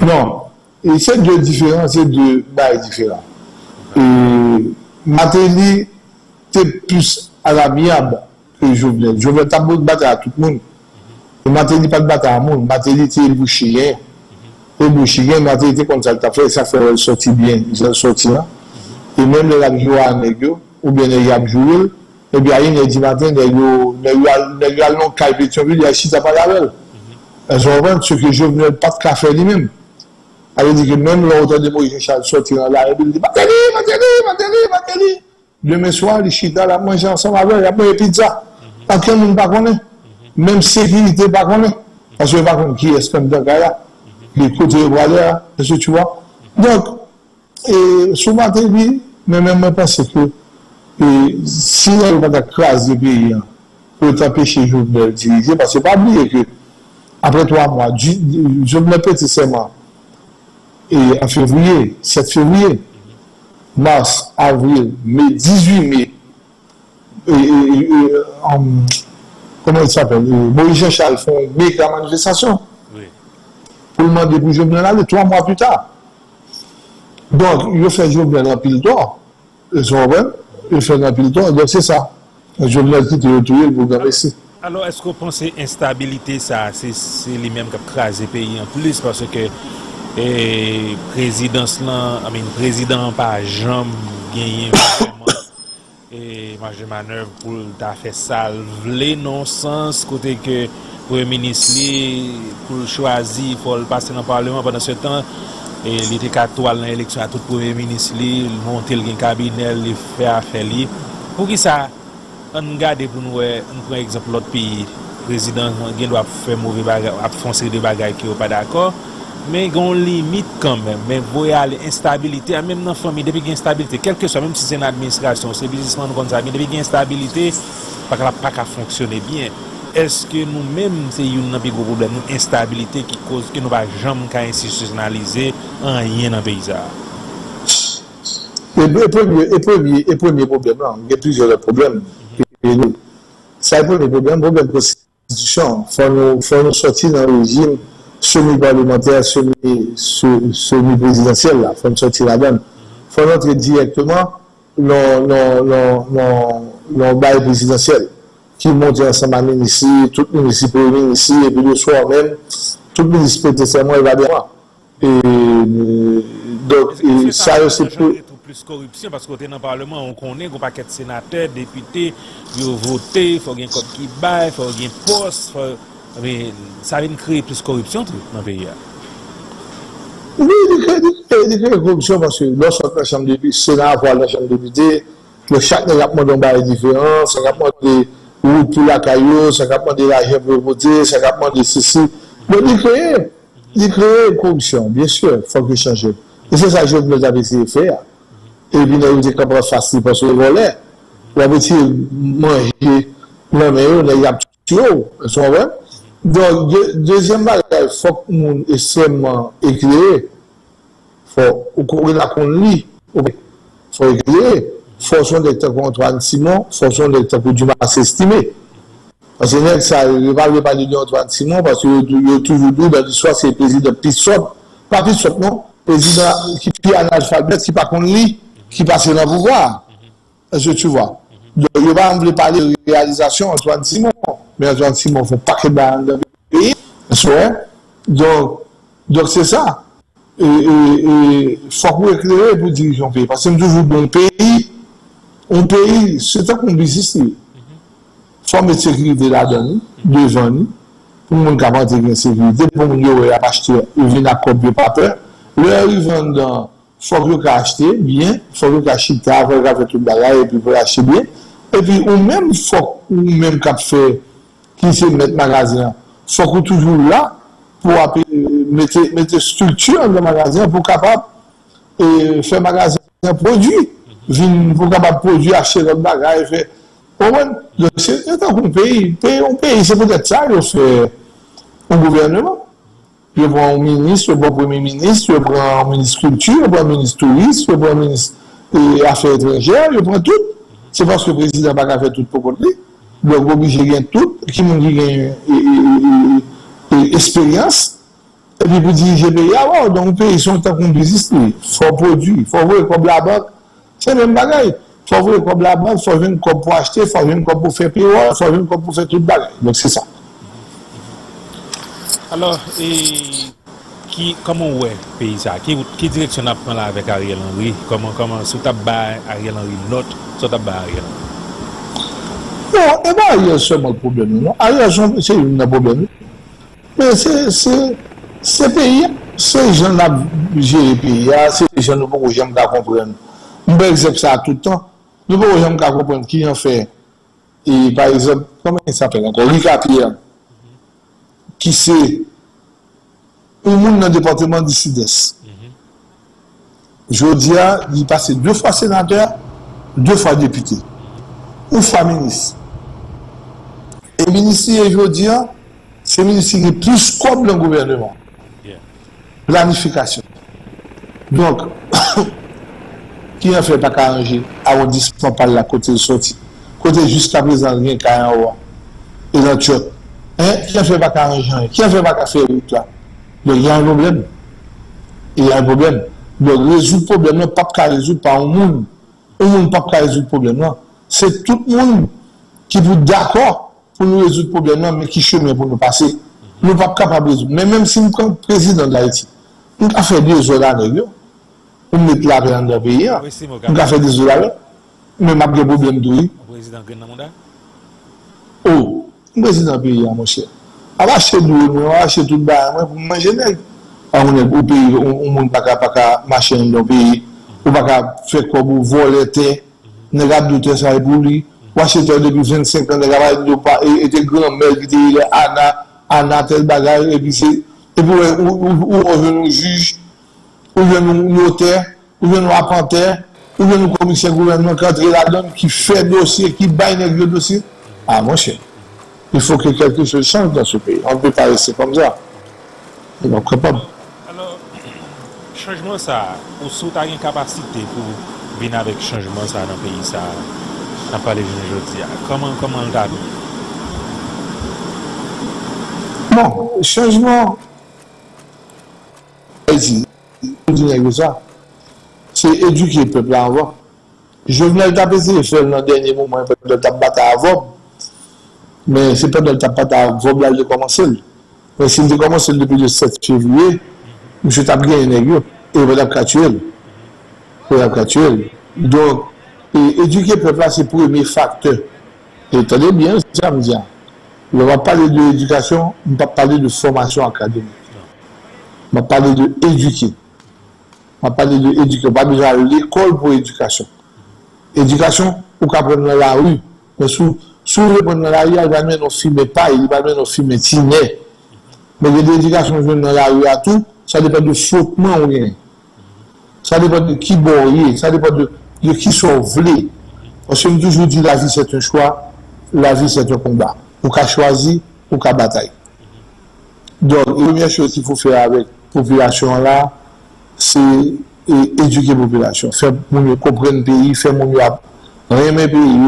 Non. Et c'est deux différences, c'est deux bails différents. Martelly était plus à l'amiable. Je veux taper de bataille à tout le monde. Et Martelly pas de bataille à tout le monde. Martelly était bouchillé. Et bouchillé, Martelly était comme ça. Ça fait sortir bien. Ils ont sorti là. Et même les abjoués négociés, ou bien les abjoués, et bien il y a 10 matins, les gars l'ont caillé, ils ont chité par la belle. Elles ont vendu ce que je venais pas de café lui-même. Elle dit que même l'auteur de Moïse Chaldi sorti dans la rue, il dit Martelly, Martelly, Martelly, Martelly. Demain soir, les chita la manger ensemble avec elle, il y a pas de pizza. Parce que nous ne connaissons pas. Même sécurité ne connaissons pas. Parce que nous ne connaissons pas qui est ce qu'on a là. Les côtés de là, est-ce que tu vois? Donc, sur ma télé, même je pense que si on a crasé le pays, on peut empêcher les gens de le diriger. Parce que pas oublier que, après 3 mois, je me répète seulement, en février, 7 février, mars, avril, mai, 18 mai, comment il s'appelle Moïse Chaldi font une méga manifestation pour le demander pour Jovenel aller 3 mois plus tard. Donc, il fait Jovenel en pile d'or. Ils sont bons, il fait en pile d'or. Donc, c'est ça. Jovenel qui est retourné pour gagner ici. Alors, est-ce qu'on pense que l'instabilité, c'est lui-même qui a crasé le pays en plus parce que le président n'a pas jamais gagné vraiment. Et marge de manœuvre pour faire salver non-sens, côté que le Premier ministre, pour choisir, il faut le passer dans le Parlement pendant ce temps. Et il était qu'à toile dans l'élection à tout le Premier ministre, il montait le cabinet, il fait affaire. Pour qui ça, on regarde pour nous, on prend exemple l'autre pays, le président qui doit faire mauvais bagage, foncer des bagages qui n'est pas d'accord. Mais il y a une limite quand même. Mais vous voyez l'instabilité, même dans la famille, depuis qu'il y a l'instabilité, quel que soit, même si c'est une administration, c'est un businessman, mais depuis qu'il y a l'instabilité, pas qu'à fonctionner bien. Est-ce que nous-mêmes, c'est un gros problème, une instabilité qui cause que nous ne pouvons jamais institutionnaliser en rien dans le paysage? Le premier problème, il y a plusieurs problèmes. C'est le premier problème, le problème de constitution. Il faut nous sortir dans le régime semi-parlementaire, semi-présidentiel, il faut sortir la donne. Il faut entrer directement dans le bail présidentiel, qui monte ensemble à ministre, tout le ministre premier ici, et puis le soir même, tout le ministre prête serment, il va bien. Donc, ça, c'est plus corruption, parce qu'on est dans le Parlement, on connaît, on paquet de sénateurs, députés, ils ont voté, il faut qu'il y ait un code qui baille, il faut qu'il y ait un poste. Mais ça vient créer plus de corruption dans le pays. Oui, il crée corruption parce que lorsqu'on est dans la chambre des députés, le Sénat, la chambre des députés, chaque rapport d'un bail est différent, ça rapporte ou tout la caillou, ça capable de l'argent pour voter, ça capable de ceci. Donc, il crée corruption, bien sûr, il faut que change. Et c'est ça que je nous avais essayé de faire. Et puis, nous dit qu'on facile parce que le volet, on avait essayé de manger, non, mais on a tué, c'est vrai. Donc, deuxième bagage, il faut que nous extrêmement éclairé. Il faut qu'on lit, il faut éclairer. Fonction de temps pour Antoine Simon, fonction de temps pour Dumas estimé. Parce que je ne parle pas de Antoine Simon, parce qu'il a toujours dit, ben, soit c'est le président Pissot, pas Pissot, non, président qui est analphabète, qui ne parle pas de lui, qui passe dans le pouvoir. Parce que tu vois. Donc, je ne vais pas parler de réalisation Antoine Simon, mais Antoine Simon, il ne faut pas qu'il dans le pays. Donc, c'est ça. Et il faut qu'on éclairer pour diriger un pays. Parce que toujours dans le pays, c'est un complice ici. Il faut mettre sécurité là-dedans, devant nous, pour que les gens aient une sécurité, pour que les gens aient acheté, ils viennent à copier pas peur. Là, ils vendent dans, il faut qu'ils achetent bien, il faut qu'ils achetent, il faut qu'ils aient tout le bagage, et puis il faut qu'ils achetent bien. Et puis, ou même, il faut qu'ils aient qui sait mettre magasin, il faut qu'ils toujours là, pour mettre structure dans le magasin, pour capable faire magasin produit. Pour capable produire, acheter d'autres bagages, faire. Donc, c'est un pays. C'est peut-être ça que fait un gouvernement. Je prends un ministre, je prends un premier ministre, je prends un ministre culture, je prends un ministre touriste, je prends un ministre affaires étrangères, je prends tout. C'est parce que le président n'a pas fait tout pour côté. Donc, on est obligé de gagner tout. Qui m'a dit gagner expérience. Et puis, pour diriger le pays, donc le pays, ils sont en train de résister. Il faut produire, il faut voir comme la banque. C'est le même bagaille. Il faut voir comme la banque, il faut voir comme pour acheter, il faut voir comme pour faire payer, il faut voir comme pour faire toute bagaille. Donc c'est ça. Alors, comment on voit le pays ça? Qui direction on prend là avec Ariel Henry? Comment sous ta barre Ariel Henry, l'autre, sous ta barre Ariel Henry? Non, et bien Ariel, c'est mon problème. Non? Ariel, c'est un problème. Mais c'est pays, c'est gens là, j'ai pays, c'est gens là, beaucoup j'aime pas comprendre. On peut accepter ça tout le temps. Nous ne pouvons pas comprendre qui en fait. Et par exemple, comment il s'appelle encore? Ricard Pierre, qui c'est un monde dans le département du Sud-Est. Jodia, il passait 2 fois sénateur, 2 fois député, 1 fois ministre. Et ministre Jodia, c'est ministre qui est plus comme le gouvernement. Planification. Donc, qui n'a fait pas qu'à arranger arrondissement par la côté de sortie. Côté jusqu'à présent, rien qu'à un roi. Et dans tout. Qui n'a fait pas qu'à arranger? Qui n'a fait pas qu'à faire route là? Donc, il y a un problème. Il y a un problème. Donc, résoudre le problème, pas qu'à résoudre par un monde. Un monde, pas qu'à résoudre le problème là. C'est tout le monde qui est d'accord pour nous résoudre le problème là, mais qui chemin pour nous passer. Nous ne sommes pas capables de résoudre. Mais même si nous sommes président d'Haïti, nous avons fait 2 heures à l'année. Pour mettre la paix dans le pays. On a fait des ouvrages. Mais il y a des problèmes de lui. Oh, le président du pays, mon cher. On va acheter de l'eau, on va acheter tout le bain pour manger. On est au pays, on ne peut pas marcher dans le pays. On ne peut pas faire comme voler terre. On ne peut pas douter ça pour lui. On achète depuis 25 ans, on ne peut pas être grand-mère qui dit Anna, tel bagage. Et puis on revient au juge. Ou bien nous notaires, ou bien nous apprentis, ou bien nous commissaires gouvernement qui entrent là-dedans, qui fait dossier, qui baille le dossier. Ah mon cher, il faut que quelque chose change dans ce pays. On ne peut pas rester comme ça. On n'est pas capable. Alors, changement ça, ou sous ta incapacité pour venir avec changement ça dans le pays, ça n'a pas les jeunes aujourd'hui. Comment on l'a dit? Bon, changement. Vas-y. C'est éduquer le peuple avant. Je venais d'apaiser faire dans le dernier moment, le tabac avant. Mais c'est pas le tabac avant là, il a commencé. Mais s'il a commencé depuis le 7 février, je tape bien un aigu et il a capturé. Donc, éduquer le peuple, c'est le premier facteur. Et tenez bien, ça me dit. On va parler de l'éducation, on va parler de formation académique. On va parler de éduquer. On va parler de l'éducation. Pas besoin de l'école pour l'éducation. Éducation, on peut apprendre dans la rue. Mais sous Si vous répondez dans la rue, il va nous un film de paille, il va nous un film de tinet. Mais l'éducation vient dans la rue à tout, ça dépend de flottement ou rien. Ça dépend de qui boyer, ça dépend de qui sont vlés. Parce que je toujours dit la vie c'est un choix, la vie c'est un combat. Ou qu'à choisir, ou qu'à bataille. Donc, la première chose qu'il faut faire avec la population là, c'est éduquer la population. Faire mon mieux comprendre le pays, faire mon mieux aimer le pays,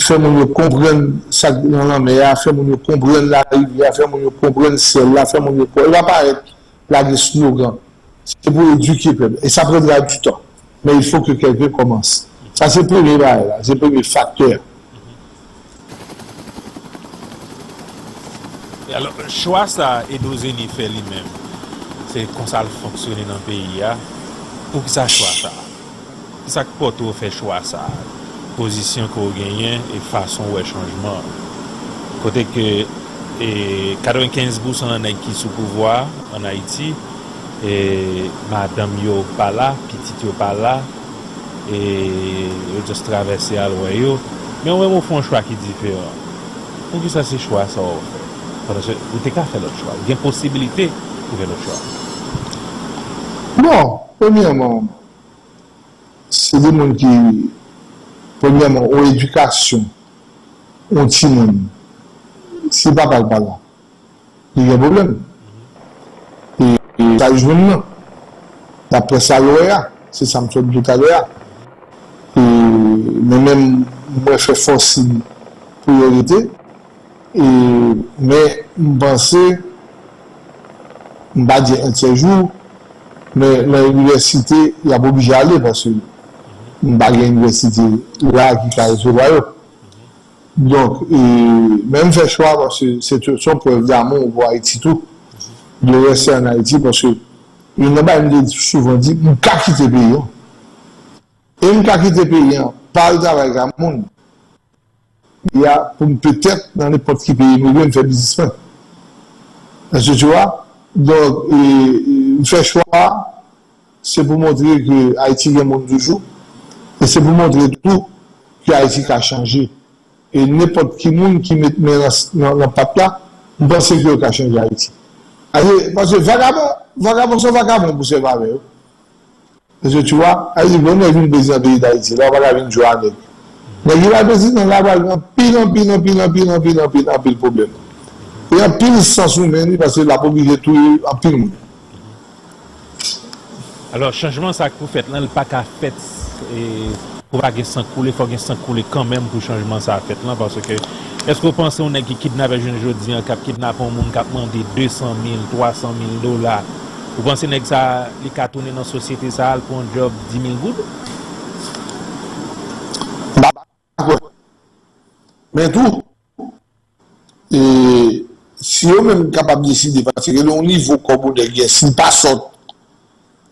faire mon mieux comprendre ça dans la mer, faire mon mieux comprendre la rivière, faire mon mieux comprendre celle-là, faire mon mieux comprendre. Il va pas être là des slogans. C'est pour éduquer le peuple. Et ça prendra du temps. Mais il faut que quelqu'un commence. Ça, c'est le premier bail, c'est le premier facteur. Alors, le choix, ça, Edo Zenny fait lui-même. C'est comme ça le fonctionner dans le pays. Hein? Pour que ça choix ça. Pour ça que Porto fait choix ça. Position qu'on gagne et façon ou changement. Côté que 95% des gens qui sont sous pouvoir en Haïti, et madame yo pas là, petite yo pas là, et yo juste traverser à l'ouest. Mais on fait un choix qui est différent. Pour que ça, c'est choix ça. Vous n'avez qu'à faire l'autre choix. Il y a une possibilité de faire l'autre choix. Non, premièrement, c'est des gens qui, premièrement, ont éducation, ont timide. Si pas par là, il y a un problème. Et ça, je veux dire, d'après ça, c'est ça me fait tout à l'heure. Et même, moi, je fais force priorité. Et, mais je pensais, je ne vais pas dire un seul jour, mais l'université, il n'y a pas obligé d'aller parce que je ne vais pas dire l'université là qui est sur la route. Donc, et, même faire choix parce que c'est une preuve d'amour pour Haïti tout, de rester en Haïti parce que je ne vais pas souvent dire, je ne vais pas quitter le pays. Et je ne vais pas quitter le pays, pas le travail avec le monde. Il y a peut-être dans n'importe quel pays immigré, faire businessman. Est-ce que tu vois? Donc, faire choix, c'est pour montrer que Haïti est le monde du jour. Et c'est pour montrer tout que Haïti a changé. Et n'importe quel monde qui met dans le pape là, pense que a changé Haïti. Parce que vagabond sont vagabond pour se vaver. Est-ce que tu vois? Haïti, on a vu une président pays d'Haïti. Là, on a vu une joie avec. Mais il y a pile problème. Il y a pile sans souvenir parce que la population est tout en pile. Alors, changement, ça qu'on fait, là, le pack a fait, pour pas qu'il s'en coule, il faut qu'il s'en coule quand même pour changement, ça a fait, là, parce que, est-ce que vous pensez qu'on est qui kidnappe un jeune aujourd'hui, un cap kidnappe un monde qui a demandé $200,000, $300,000? Vous pensez que ça, les cas tournés dans la société, ça a pour un job $10,000? Mais tout, et si on est même capable de décider, parce que le niveau comme de guerre, si pas sort,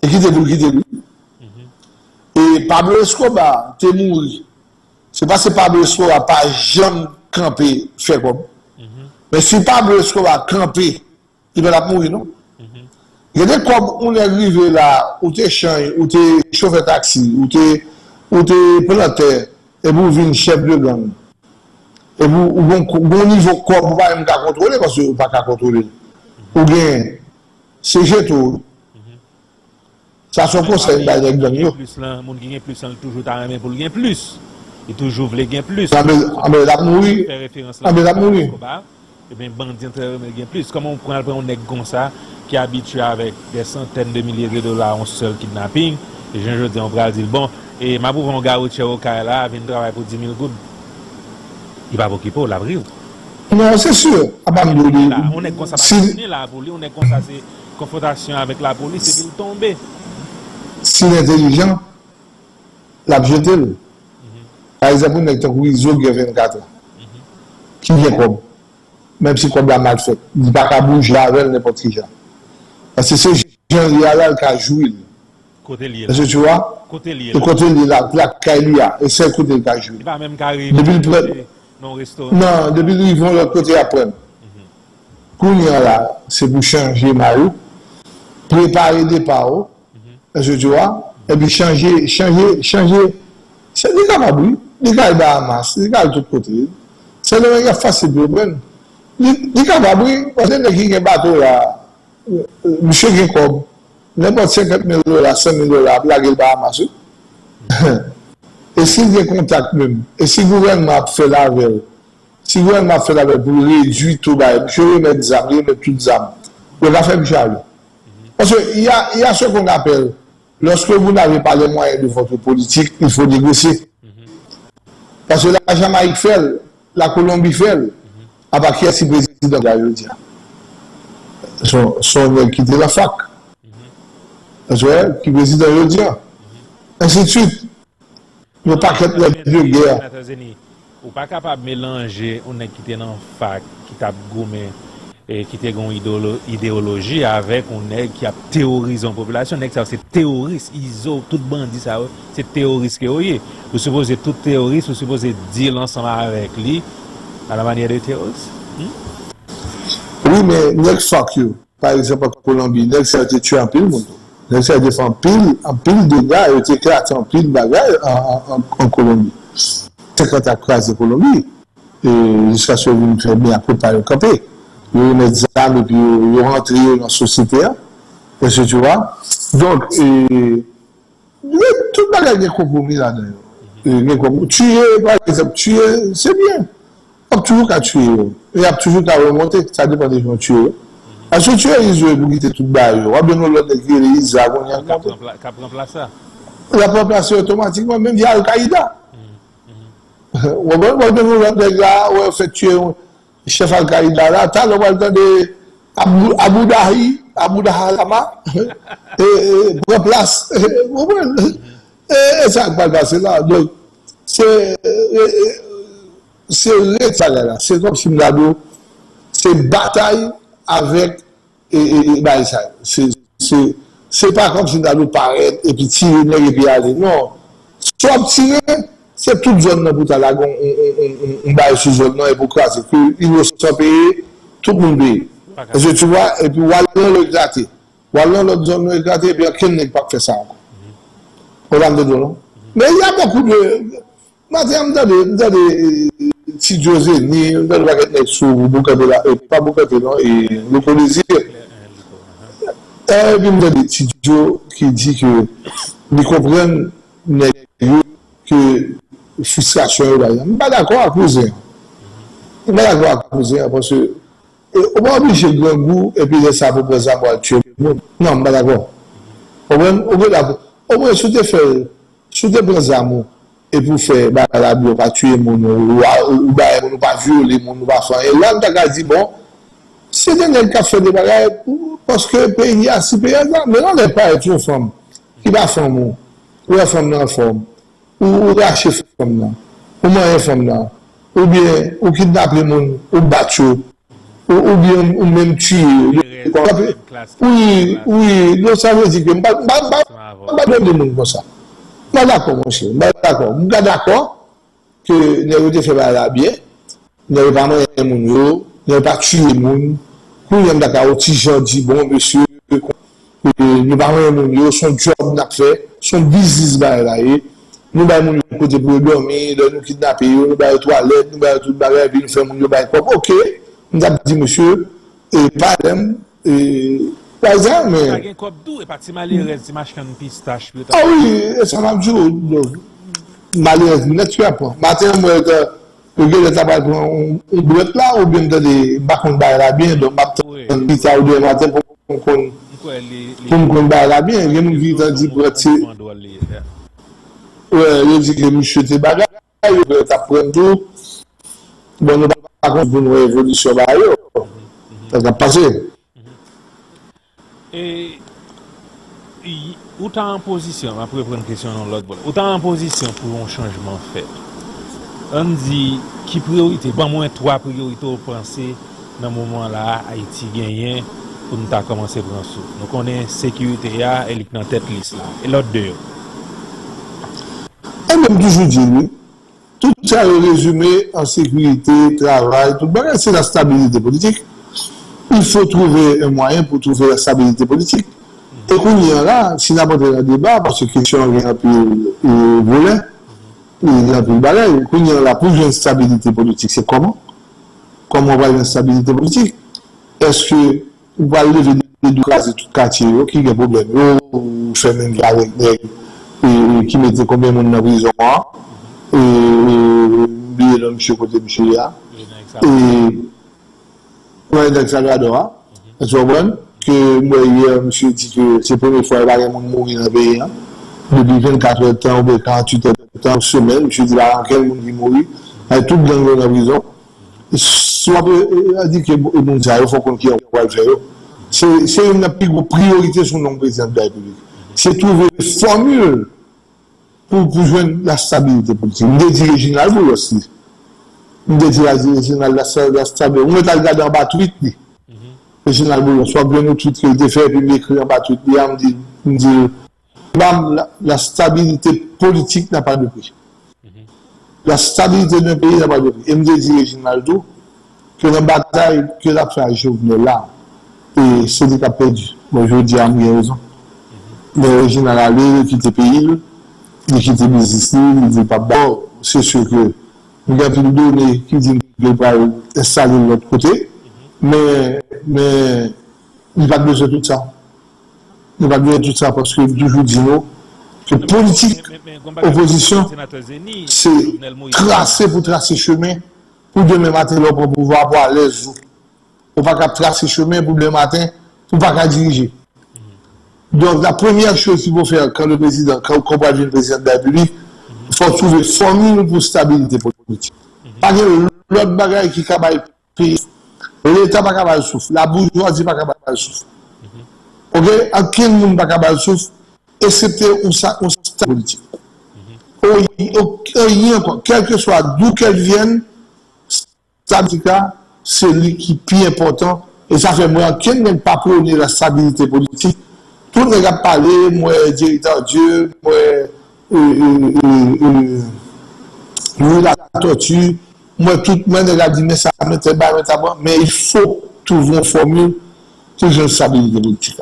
et quittez-vous. Et Pablo Escobar, t'es mort. C'est parce que Pablo Escobar n'a pas jamais campé, fait comme. Mais si Pablo Escobar a campé, il va la mourir, non? Regardez comme on est arrivé là, où t'es chien, où t'es chauffeur taxi, où t'es planteur, et vous venez chef de gang. Et vous, bon niveau corps, vous ne pouvez pas contrôler parce que vous ne pouvez pas contrôler. Ou bien, c'est jeton. Ça se conseille d'ailleurs dans le plus. Le monde qui gagne plus, on toujours t'arrête pour le gain plus. Il toujours voulait gain plus. Mais la mouille. La mouille. Et bien, bandit entre gain plus. Comment on prend un nègre comme ça, qui est habitué avec des centaines de milliers de dollars en seul kidnapping, et je dis, on va dire, bon, et ma bouvre, on garde au Tchéoka là, vient travailler pour $10,000. Il va occuper la brise. Non, c'est sûr. On est constaté la police, on est constaté confrontation avec la police et il tombe. Si l'intelligent, l'abjeté. Par exemple, on est un ruisseau qui a 24 ans. Qui vient comme. Même si comme la mal fait. Il n'y a pas qu'à bouger avec n'importe qui. Parce que c'est Jean-Liala qui a joué. Côté lié. Parce que tu vois, le côté lié là, la Kalia, et c'est le côté qui a joué. Il va même carré. Non, depuis ils vont de l'autre côté après. Kounia là, c'est pour changer Mario, préparer des paroles, tu vois, et puis changer. C'est des gars à Bahamas, des gars de l'autre côté. C'est le regard facile de prendre. Il est capable, parce que il y a un bateau là, monsieur qui comme n'importe 50 000 $, 100 000 $, blague le Bahamas. Et s'il y a contact même, et si le gouvernement fait la veille, si le gouvernement fait la veille pour réduire tout, je remets des armes, je remets toutes les armes. On a fait Michel. Parce qu'il y a ce qu'on appelle, lorsque vous n'avez pas les moyens de votre politique, il faut négocier. Parce que la Jamaïque fait, la Colombie fait, à partir de ce président de la Jamaïque, son qui était la fac, qui préside la Jamaïque, ainsi de suite. Il n'y a pas que les deux guerres. Vous n'êtes pas capable de mélanger, on est quitté dans le fac, qui t'a gommé. Et qui était une idéologie avec on est qui a théorisé en population, c'est théoriste, iso, tout bandit, c'est théoriste que vous voyez. Vous supposez tout théoriste, vous supposez dire ensemble avec lui à la manière de théoriste. Oui, mais next fuck you, par exemple en Colombie, next a été tué en pile, next a été en pile de gars, il a été éclaté en pile de bagages en Colombie. C'est quand la classe de Colombie, jusqu'à ce que vous me faites bien préparer le campé. Vous mettez des armes et puis vous rentrez dans la société. Parce que tu vois. Donc, tout le monde a des compromis là-dedans. Tuer, par exemple, tuer, c'est bien. On a toujours qu'à tuer. Il y a toujours qu'à remonter. Ça dépend des gens tuer. Parce que tuer, ils ont quitté tout le monde. On a besoin de guérir, ils ont remplacé ça. Ils ont remplacé automatiquement, même via Al-Qaïda. On a besoin de gars, on a fait tuer. Chef Al-Qaïda là, t'as le temps de Abu Dhabi, et prend place. Et ça va passer là. Donc, c'est le salaire là. C'est comme si c'est bataille avec Baïsaï. C'est pas comme si nous paraît et puis tirer, et puis aller. Non. Soit tirer. C'est toute zone dans Boutalagon, on baille sous zone et pour craser. Ils nous sont payés, tout le monde paye. Parce que tu vois, et puis Wallon l'a éclaté. Wallon l'autre zone l'a éclaté, et puis quelqu'un n'a pas fait ça encore. On l'a donné, non? Mais il y a beaucoup de. Maintenant, dans les petits José, ni dans le paquet de sous, Boukabela, pas Boukabela, et le Polisier. Et puis, dans les petits José qui dit que nous comprenons que. Frustration, je ne suis pas d'accord à causer. Je ne suis pas d'accord à causer parce que on va obliger le grand goût et puis ça pour tuer le monde. Non, je ne suis pas d'accord. On va souhaiter faire, souhaiter prendre amour et pour faire, la ne pas tuer le monde, ou pas violer le monde, ou pas faire. Et là, on a dit, bon, c'est un cas fait des bagages parce que le pays a si payé. Mais là, on n'est pas une femme qui va faire un mot, ou la femme dans la forme. Ou lâcher femme là, ou manger femme là, ou bien ou kidnapper les gens, ou battre, ou bien ou même tuer. Oui, donc ça veut dire que je ne suis pas d'accord comme ça. Je ne suis pas d'accord, monsieur. Je ne suis pas d'accord. Je ne suis pas d'accord que les gens ne font pas bien, ne font pas manger les gens, ne font pas tuer les gens. Pour les gens, les gens disent, bon, monsieur, ne font pas manger les gens, son job n'a fait, son business là. Nous avons des côtés pour dormir, nous kidnapper, nous avons des toilettes, nous avons tout le bagage, nous faisons des corps. Ok, nous avons dit, monsieur, pas d'âme, par exemple, mais. Il y a un corps doux, et pas si malheureux, si machin pistache. Ah oui, ça m'a dit, malheureux, ne tuez pas. Matin, je vais taper une boîte là, ou bien des bacons de bail là bien, donc je vais pizza ou deux matin pour qu'on bail là bien, je vais vivre dans 10 boîtes. Oui, je dis que monsieur te bagaille, je t'apprends tout. Bon, nous par contre, nous révolution, ça va passer. Et où tu es en position, après prendre une question dans l'autre bord, où tu es en position pour un changement fait? On dit, qui priorité? Bon, moins trois priorités au penser dans le moment-là, Haïti gagne, pour nous commencer à prendre sous. Donc, on est sécurité, elle est dans tête liste là. Et l'autre deux. Et même toujours dit, oui, tout ça est résumé en sécurité, travail, tout. C'est la stabilité politique. Il faut trouver un moyen pour trouver la stabilité politique. Et qu'on y a là, si n'importe quel débat, parce que question est un peu volée, il y a plus de bagaille. Il y a la plus d'instabilité politique. C'est comment? Comment on va l'instabilité politique? Est-ce que on va lever des deux cases de tout quartier qui a un problème? Ou fait même avec des qui mettait combien de monde dans la prison? Oubliez le monsieur côté monsieur là. Et ouais, d'Exagradora. Tu vois que moi hier, monsieur dit que c'est la première fois qu'il y a un monde mourir dans le pays. Depuis 24 heures de temps, 48 heures de temps, semaine, je dis là, quel monde qui mourit, avec tout le monde dans la prison. Soit on dit que le monde, il faut qu'on va le faire. C'est une priorité sur le président de la République. C'est trouver une formule pour joindre la stabilité politique. Nous dirigeons général aussi. Nous dirigeons général la stabilité. Nous mettons regarder en bas tweet. Le général Boulos, soit bien nous tweet que le fait public en bas tweet, il dit la stabilité politique n'a pas de prix. La stabilité d'un pays n'a pas de prix. Et me dit Reginaldo que la bataille que la fin Jovenel là, et c'est lui qui a perdu. Moi, je dis à mes raisons. Le Reginaldo allait quitter le pays, il quittait le business, il dit pas bon, c'est sûr que il y a plus de données qui disent qu'il va installer de l'autre côté, mais il va besoin de tout ça. Il va bien tout ça parce que toujours dis-nous que politique, opposition, c'est tracer pour tracer chemin pour demain matin pour pouvoir avoir l'aise. On va pas tracer chemin pour demain matin pour pas diriger. Donc la première chose qu'il faut faire quand le président, quand on parle du président de la République, il faut trouver formule pour stabilité politique. Parce que l'autre bagaille qui cabaye pays, l'État pas capable de souffler, la bourgeoisie pas capable de souffler. Ok, à quel monde pas capable de souffler, excepté un stade politique. Quel que soit d'où qu'elle vienne, stabilité, c'est lui qui est plus important. Et ça fait moi, quel n'aime pas prôner la stabilité politique. Tout le monde a parlé, moi, directeur Dieu, moi, la torture, moi, tout le monde a dit, mais ça ne m'était pas, mais il faut trouver une formule, toujours une stabilité politique.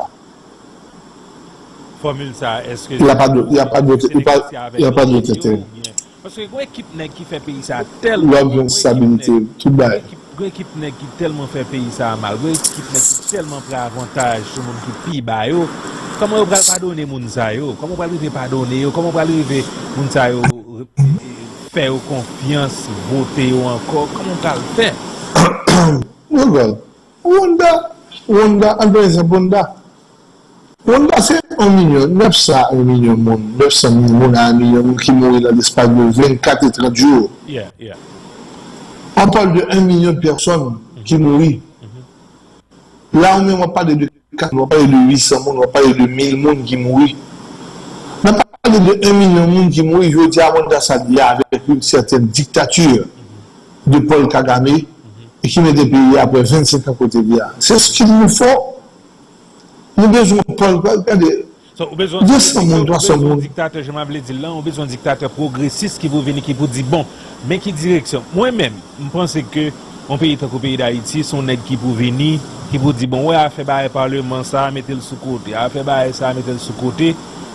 Formule ça, est-ce que... Il n'y a pas d'autre intérêt. Parce que l'équipe qui fait pays ça tellement... L'homme de stabilité, tout le monde. L'équipe qui tellement fait pays ça mal, l'équipe qui tellement prend avantage sur le monde qui pille bas, comment on va pardonner les gens? Comment on va lui pardonner? Comment on va lui faire confiance, voter encore? Comment on va le faire? Non, non. Wanda, on a fait 1 million, 900 millions de monde, 900 millions à 1 million qui mourent dans l'espace de 24 et 30 jours. On parle de 1 million de personnes qui mourent. Là, on ne parle pas de 4, on parle de 800 monde, on parle de 1000 monde qui mourent. On parle de 1 million de monde qui mourent, je veux dire, on a ça avec une certaine dictature de Paul Kagame et qui met des pays après 25 ans côté de là. C'est ce qu'il nous faut. Nous besoin de 200 000, 300 000. Dictateur, je m'avais dit là, on a besoin de dictateurs progressistes qui vont venir, qui vous disent bon, mais qui direction. Moi-même, je pense que on pays tant qu'au pays d'Haïti, son aide qui vous venir, qui vous dit bon, ouais, a fait bail parlement ça, mettez le sous côté, a fait bail ça, mettez le sous côté,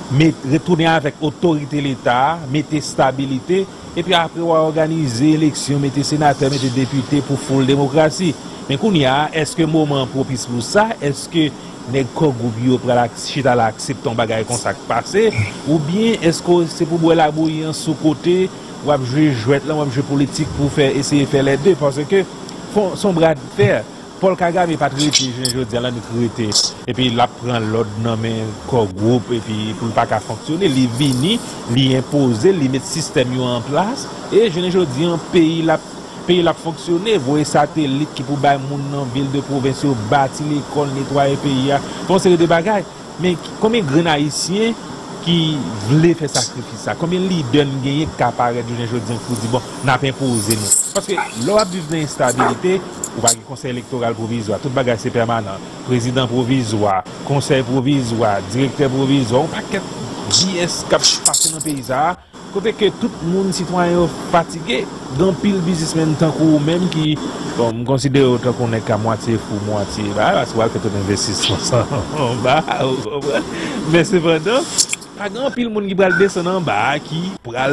mais retournez avec autorité l'État, mettez stabilité, et puis après on va organiser élection, mettez sénateur, mettez député pour full démocratie. Mais qu'on y a, est-ce que moment propice pour ça, est-ce que les corps groupés pour l'accepter ton bagage comme ça passé, ou bien est-ce que c'est pour boire la bouillie en sous-côté, ou jouer jouet là, ou jouer politique pour faire essayer de faire les deux, parce que son bras de fer, Paul Kagame n'est pas traité, je veux dire, la neutralité, et puis il apprend l'ordre nommé corps groupe, et puis pour ne pas fonctionner, il vini, il impose, il met le système en place, et je veux dire, un pays là. Pays a fonctionné, vous voyez satellite qui pour bailler mon ville de province, bâtir l'école, nettoyer le pays, bon c'est des bagages. Mais combien de grands haïtiens qui voulaient faire sacrifice ça? Combien de leaders qui apparaissent du jour pour dire bon, n'a pas imposé nous? Parce que l'on vit dans l'instabilité, on va avoir un conseil électoral provisoire, tout bagage c'est permanent, président provisoire, conseil provisoire, directeur provisoire, on paquet JS qui a passé dans le pays. Côté que tout le monde citoyen fatigué, dans pile businessmen tant qu'on même qui me considère autant qu'on est qu'à moitié fou, moitié bas, parce qu'on va faire tout investissement en bas. Mais cependant, pas grand pile monde qui va descendre en bas, qui va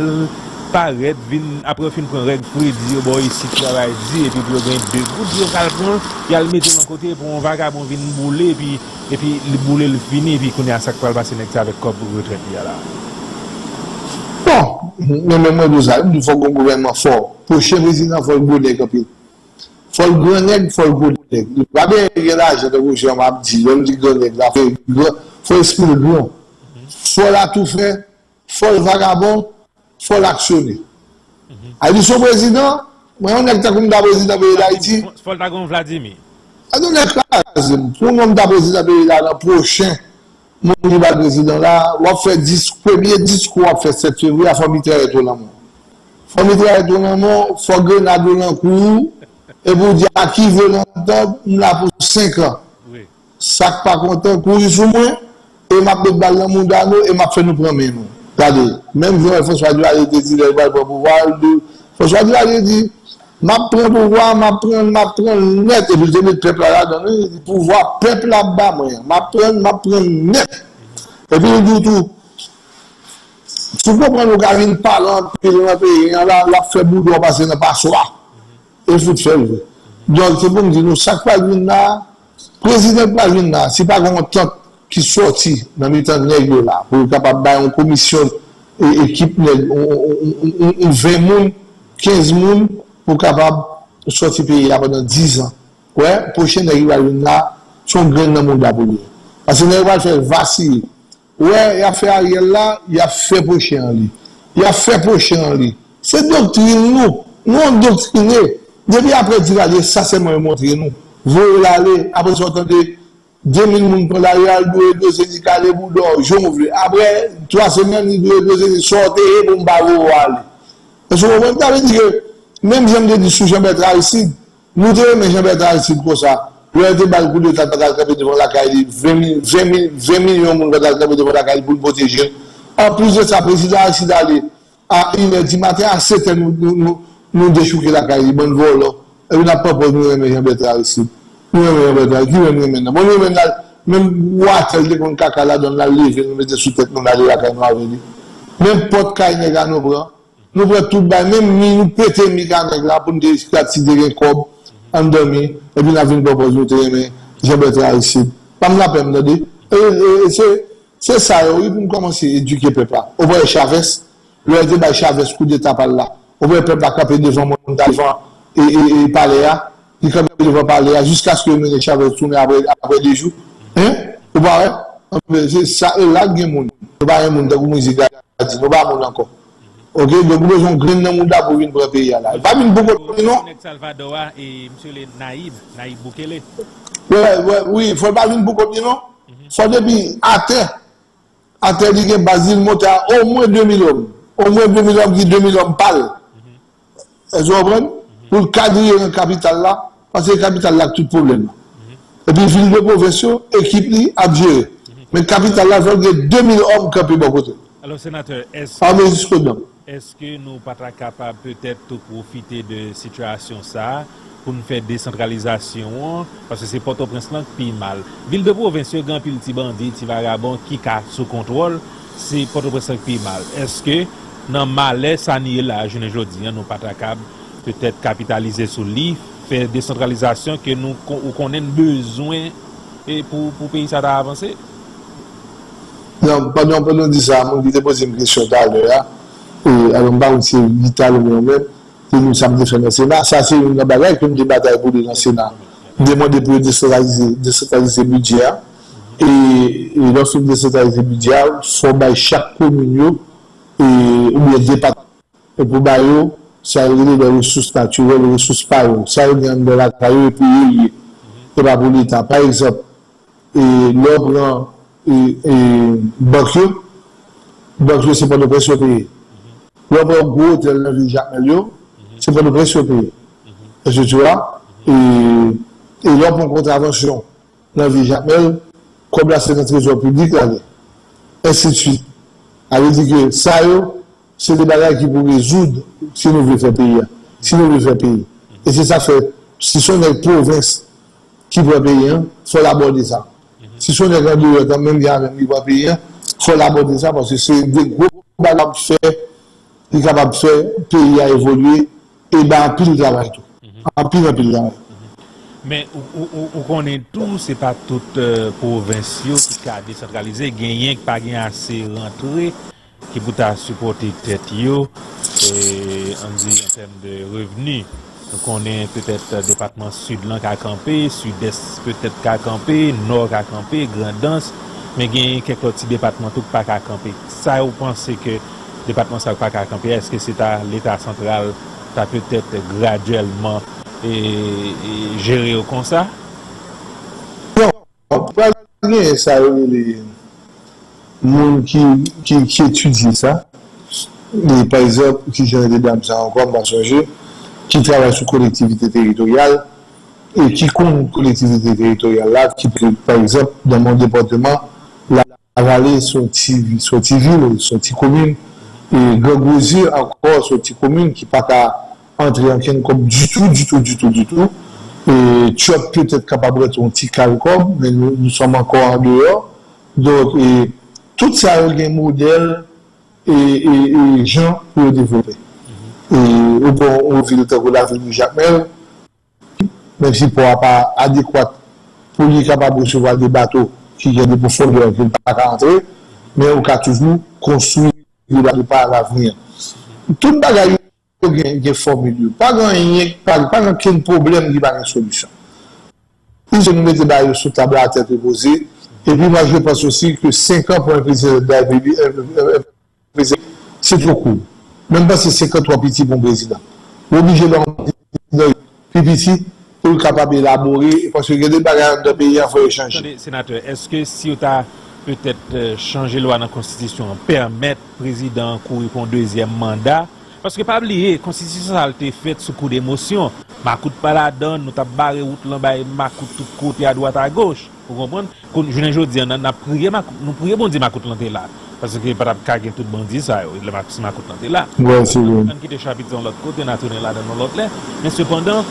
paraître, après fin prendre règle pour dire bon ici travail dit et puis il y a deux gouttes de calcul, il a le mettre de côté pour un vagabond venir bouler et puis le bouler le fini puis qu'on a ça pour passer next avec corps pour retraite là. Bon, même moi nous allons, nous faut un gouvernement fort. Prochain président faut le bouler comme il. Faut le gouvernement, faut le bouler. Il va bien l'argent de gauche, on m'a dit, on dit donner là faut esprit bon. Faut la tout faire, faut le vagabond. Il faut l'actionner. Alors, son président, moi, on est comme le président de l'Haïti. Il faut le Vladimir. Alors, on est pour le président de l'Haïti, le prochain, mon président là, on va faire le premier discours, on va faire 7 février, il faut mettre le tournament. Il faut mettre le tournament, il faut grenade dans le cou, et vous dire à qui veut l'entendre, on l'a pour 5 ans. Ça pas content, courir sur moi, et m'a fait balle dans le monde, et m'a fait nous promener. Regardez, même François Duvalier dit, il va pouvoir. François Duvalier dit, je prends le pouvoir, je prends net. Et puis je mets le peuple là-dedans. Il dit, pouvoir, peuple là-bas, je prends net. Et puis il dit tout. Si vous prenez le gars, il parle en pays, la faible doit passer dans le passoir. Et il faut le faire. Donc c'est pour me dire, nous, chaque fois que nous avons, le président de la ville, ce n'est pas qu'on tente. Qui sortit dans le temps de nègre là, pour être capable d'avoir une commission, une équipe, 20 personnes, 15 personnes, pour capable de sortir du pays pendant 10 ans. Ouais, le prochain nègre là, c'est un grain dans le monde d'abord. Parce que le nègre va faire vaciller. Ouais, il a fait Ariel là, il a fait prochain en lui. Il a fait prochain en lui. C'est doctrine nous. Nous, on doctrine. Depuis après, dire, ça c'est moi montrer nous. Vous l'allez, après, vous entendez. 2000 personnes pour la réal, deux syndicats, les boudons, j'en veux. Après 3 semaines, deux syndicats, sortez et bon, bah, vous allez. Parce que vous avez dit que, même j'aime dire sous Jean-Bertrand Aristide, nous devons mettre Jean-Bertrand Aristide comme ça. Vous avez des balles de catastrophe devant la caille, 20 millions de catastrophe devant la caille pour le protéger. En plus de ça, le président Aristide allait à 1h du matin, à 7h, nous déchouquer la caille, bonne vol. Et on n'a pas pour nous aimer Jean-Bertrand Aristide. Même Watel, les caca là, dans la lèvre, nous mettons sous tête, nous allons la caille noire venir. Même pot caille nous prenons. Nous prenons tout bas, même nous pétons les caille là pour nous dire si des récords, endormis, et puis nous avons une proposition, mais Jean-Bertrand ici. Pas me la peine de dire. C'est ça, oui, pour commencer à éduquer le peuple. On voit Chavez, le débat Chavez, coup d'état par là. On voit le peuple à camper devant mon d'avant et parler là. Il va parler jusqu'à ce que M. Chavez tourne après 2 jours. Hein? Vous voyez? C'est ça, là, il y a des gens. Il y a des gens qui ont dit qu'il n'y a pas de gens encore. Ok? Donc, nous avons des gens pour venir pour le pays. Il n'y a pas de beaucoup de gens. M. Salvador et M. Naïb Bukele. Oui, il ne faut pas venir beaucoup de gens. Il faut depuis à terre, il y a Basile Mota, au moins 2000 hommes. Au moins 2000 hommes qui 2000 hommes parlent. Vous comprenez? Pour cadrer le capital là, parce que le capital là, tout problème. Et puis, ville de profession, équipe li, abjure. Mais le capital là, il y a 2000 hommes qui ont pu côté. Alors, sénateur, est-ce que nous ne sommes pas capables peut-être de profiter de situation ça pour nous faire décentralisation, parce que c'est Port-au-Prince là qui est mal. Ville de province, il y a un petit bandit, petit vagabond qui est sous contrôle, c'est Port-au-Prince qui est mal. Est-ce que dans malais, ça n'y est là, je ne dis pas, nous ne sommes pas capables peut-être capitaliser sur l'île, faire décentralisation que nous qu'on ait besoin et pour pays ça à avancer. Non, pardon, dis ça, on dit poser une question là, alors bah c'est vital même que nous sommes défendus. Ça c'est une bataille que nous débattons pour le Sénat. Demander pour décentraliser le budget et lorsque décentraliser le budget, faut by chaque commune et ou bien département pour bailler ça a eu des ressources naturelles, des ressources pareilles. Ça a eu de la caille et pas pour l'État. Par exemple, l'ordre banquier, c'est pas de pression payée. L'ordre gros, tel le vieux Jacmel, c'est pas de pression payée. Est-ce que tu vois? Et l'ordre en contravention, le vieux Jacmel, comme la Trésor public, ainsi de suite. Elle dit que ça a eu. C'est des bagages qui peuvent résoudre si nous voulons faire payer. Et c'est ça fait. Si ce sont des provinces qui peuvent payer, il faut aborder ça. Si ce sont des grandes villes, même qui peuvent payer, il faut aborder ça parce que c'est des gros bagages qui nous sommes capables de faire le pays à évoluer et bien plus de travail. Mais on connaît tout, ce n'est pas toutes provinces qui a décentralisé, qui n'ont pas assez rentré, qui peut supporter tête yo en termes de revenus. Donc on est peut-être département sud qui a campé, sud-est peut-être qui a campé, nord qui a campé, Grand'Anse, mais il y a quelques petits départements qui n'ont pas qu'à camper. Ça, vous pensez que le département n'a pas qu'à camper? Est-ce que c'est à l'État central qui a peut-être graduellement et géré au conseil? Non, on ne peut ça, les gens qui étudient ça, par exemple, qui gèrent des dames, ça encore pas changé, qui travaillent sur collectivité territoriale et qui comptent collectivité territoriale là, qui par exemple, dans mon département, la vallée, son petit ville, son petit commune, et Grand-Gosir encore son petit commune qui n'a pas entrer en Ken comme du tout. Et tu as peut-être capable de ton petit calcom, mais nous sommes encore en dehors. Donc, et, tout ça a un modèle et gens pour développer. Et on vit le temps de la ville de Jacmel, même si pour pas adéquat, pour lui capable de recevoir des bateaux qui ont des profondeurs qui ne peuvent pas rentrer, mais on a toujours construit par l'avenir. Tout bagaille qui est formidable. Pas aucun problème, il n'y a pas de solution. Ils nous mettent des sous table à tête posée. Et puis moi, je pense aussi que 5 ans pour un président c'est trop court. Même pas si c'est 53 petits pour un président. Obligé d'en dire plus petit pour capable d'élaborer. Parce que les bagages de pays, il faut échanger. Attendez, sénateur, est-ce que si tu as peut-être changé la loi dans la Constitution, permettre au président de courir pour un deuxième mandat? Parce que pas oublier, la Constitution a été faite sous coup d'émotion. Ma coup de paladin, nous avons barré route là-bas, ma coup de côté à droite à gauche. Vous comprenez? Je dis, on a prié, nous prions bon Dieu ma coup de là. Parce que par rapport à tout bandit, ça, il a ma coup de là. Oui, c'est vrai. On a quitté le chapitre de l'autre côté, on a tourné là dans l'autre. Mais cependant,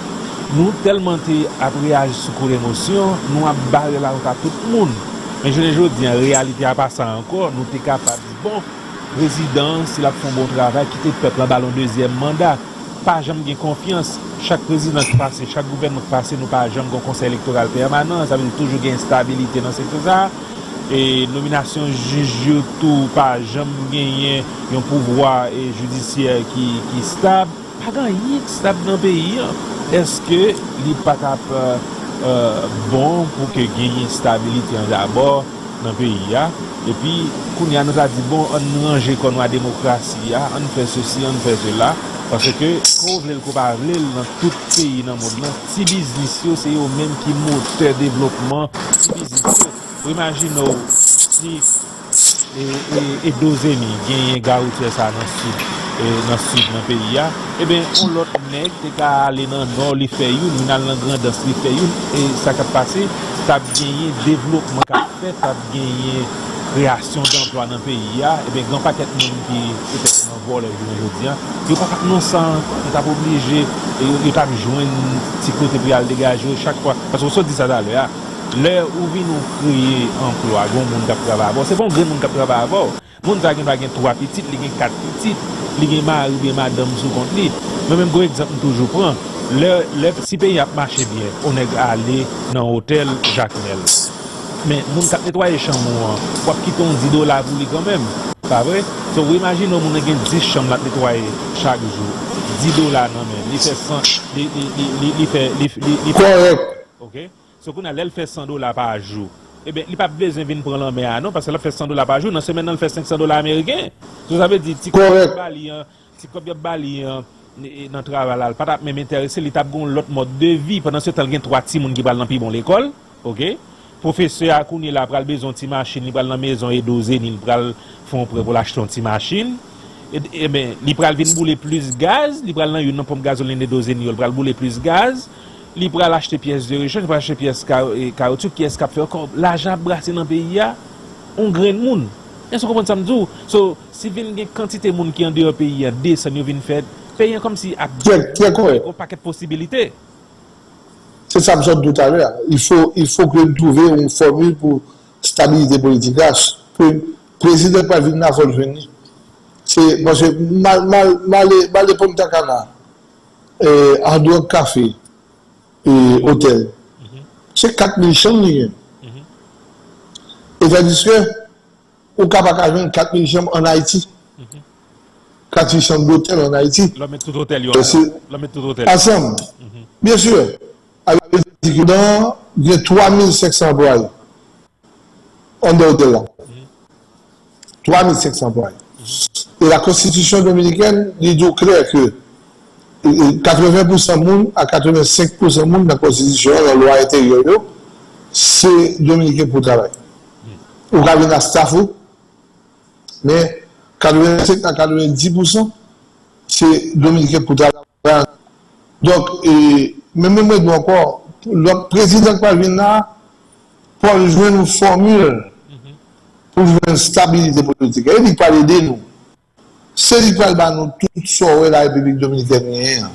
nous tellement appréhage sous coup d'émotion, nous avons barré la route à tout le monde. Mais je dis, en réalité, à part ça encore, nous sommes capables de bon. Président, s'il a fait un bon travail, quitter le peuple là-bas, le deuxième mandat. Pas jamais de confiance. Chaque président qui passe, chaque gouvernement qui passe, nous pas jamais de conseil électoral permanent. Ça veut dire toujours qu'il y a une stabilité dans ce secteur. Et nomination juge, tout, pas jamais un pouvoir judiciaire qui est stable. Pas grand-chose stable dans le pays. Est-ce que les patates bon pour que gagne une stabilité d'abord dans le pays? Et puis, quand nous avons dit, bon, on range comme la démocratie, on fait ceci, on fait cela, parce que, quand vous voulez parler dans tout pays dans le monde, si business, c'est eux-mêmes qui moteur développement, si business, vous imaginez, si Edozemi gagne un gars qui fait ça dans le sud du pays, eh bien, on l'autre nègre, qui allé dans le nord, il fait une, nous allons dans le grand est, il fait une, et ça qui a passé, ça a gagné développement, ça a gagné création d'emplois dans le pays, et bien, grand paquet de monde qui peut-être en voit le jour aujourd'hui, il n'y a pas non sans, il n'est pas obligé, il n'est pas besoin de petit côté pour aller dégager chaque fois. Parce qu'on se dit ça d'ailleurs, l'heure où nous créons emploi, il y a un monde qui travaille avant, c'est bon, il y a un monde qui travaille avant. Le monde qui a 3 petites, il y a 4 petites, il y a mari ou madame sous compte. Mais même, exemple, toujours prend. Si le pays a marché bien, on est allé dans l'hôtel Jacmel. Mais nous avons nettoyé chambre, on a quitté 10 dollars pour lui quand même. Pas vrai? So, vous imaginez, nous avons 10 chambres à nettoyer chaque jour. 10 dollars, non mais. Il fait 100. Correct. Ok? So, qu'on a l'air fait 100 dollars par jour. Eh bien, il n'y a pas besoin de venir prendre la mer, non? Parce que là, il fait 100 dollars par jour. Dans ce moment, il fait 500 dollars américains. So, ça veut dire, si vous avez balien, dans le travail, il n'y a pas même intéressé, il y a l'autre mode de vie. Pendant ce temps, il y a 3 petits qui vont dans l'école. Ok? Professeur Akouni la pral besoin de machine, il pral la maison et doser, il pral fond pour acheter une machine. Et ben, il pral vin bouler plus gaz, il pral nan yon pompe gasoline et doser, il pral bouler plus gaz, il pral acheter pièces de rechange, il pral acheter pièces caoutchouc, pièces cap faire comme l'argent brassé dans le pays a on grain de monde. Est-ce que vous comprenez ça me dit? So, si vin gen quantité monde qui en dehors pays a descend, yo vin faire payer comme si a un paquet de possibilités. C'est ça que je disais tout à l'heure. Il faut que nous trouvions une formule pour stabilité politique. Le président ne peut pas venir. c'est parce que mal de pommes takana, en dehors café et hôtel, c'est 4000 chambres. Et c'est-à-dire que, au cas par cas, 4000 chambres en Haïti. 4000 chambres d'hôtel en Haïti. L'homme est tout hôtel, ensemble. Bien sûr. Alors, il y a 3500 employés. En dehors de là. 3500 employés. Et la constitution dominicaine dit tout clair que 80% de monde à 85% de monde dans la constitution, dans la loi intérieure, c'est dominicain pour travailler. Ou quand il y a un staff, mais 85 à 90% c'est dominicain pour travailler. Donc, même encore, le président Pavina, pour jouer une formule, pour jouer une stabilité politique, il ne peut pas aider nous. C'est lui qui parle nous toute soirée la République Dominicaine.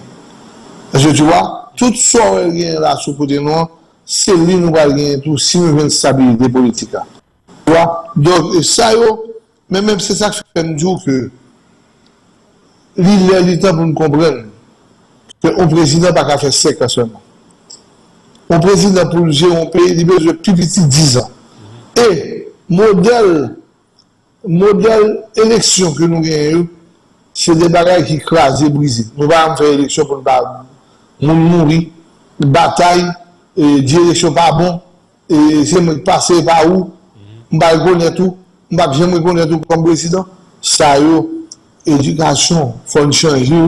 Parce que tu vois, toute soirée là sous côté noir, c'est lui qui nous va gagner tout si nous avons une stabilité politique. Tu vois? Donc ça, mais même c'est ça que je me dis que l'île est temps pour nous comprendre qu'un président n'a pas fait 5 ans seulement. Un président pour gérer un pays, il a besoin de plus petit 10 ans. Et modèle élection que nous gagnons, c'est des bagailles qui crasent et brisent. Nous ne allons pas faire élection pour nous mourir, bataille, direction pas bon, et c'est me passer par où, je ne connais tout, je ne connais tout comme président. Ça y est, éducation, il faut changer.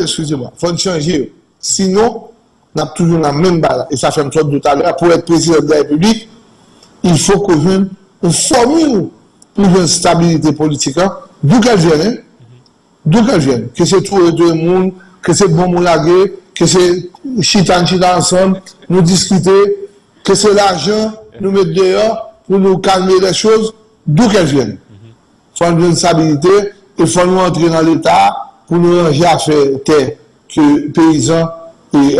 Excusez-moi, il faut changer. Sinon, on a toujours la même balle. Et ça fait une sorte de tout à l'heure, pour être président de la République, il faut que je une formule pour une stabilité politique, d'où qu'elle vienne, que c'est tout le monde, que c'est bon moulagué, que c'est chitan ensemble, nous discuter, que c'est l'argent, nous mettre dehors pour nous calmer les choses, d'où qu'elle vienne. Il faut une stabilité et il faut nous entrer dans l'État pour nous ranger à faire terre que paysans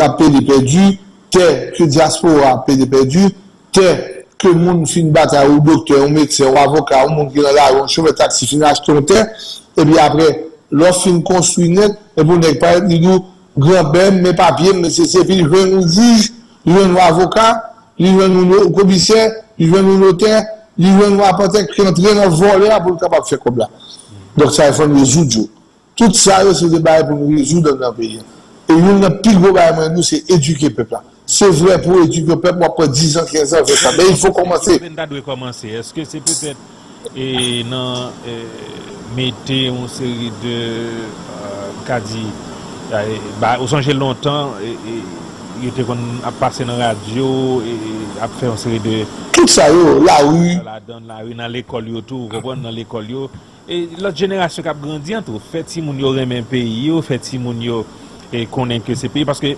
a payé perdu, terre que diaspora a payé perdu, terre que le monde fait une bataille, ou docteur, ou médecin, ou avocat, ou monde qui est là, ou un chauffeur taxi, finit acheter un terre, et puis après, l'offre fin construit net, et vous n'êtes pas, il dit, grand-père, mes papiers, mes CCP, il veut nous juge, il veut nous avocat, il veut nous commissaire, il veut nous notaire, il veut nous apporter, qui entraîne un voleur pour être capable de faire comme là. Donc ça, il faut nous résoudre. Tout ça, c'est des bails pour nous résoudre dans le pays. Et nous, le plus gros bail pour nous, c'est éduquer le peuple. C'est vrai pour éduquer le peuple après 10 ans, 15 ans, 20 ans. Mais il faut commencer. Est-ce que c'est peut-être mettre une série de... Au sens j'ai longtemps, il était passé dans la radio, et après une série de... Tout ça, la rue. Dans l'école, tout, dans l'école. Et l'autre génération qui a grandi, fait si mon yo aime un pays, fait si mon yo... et qu'on est que ces pays, parce que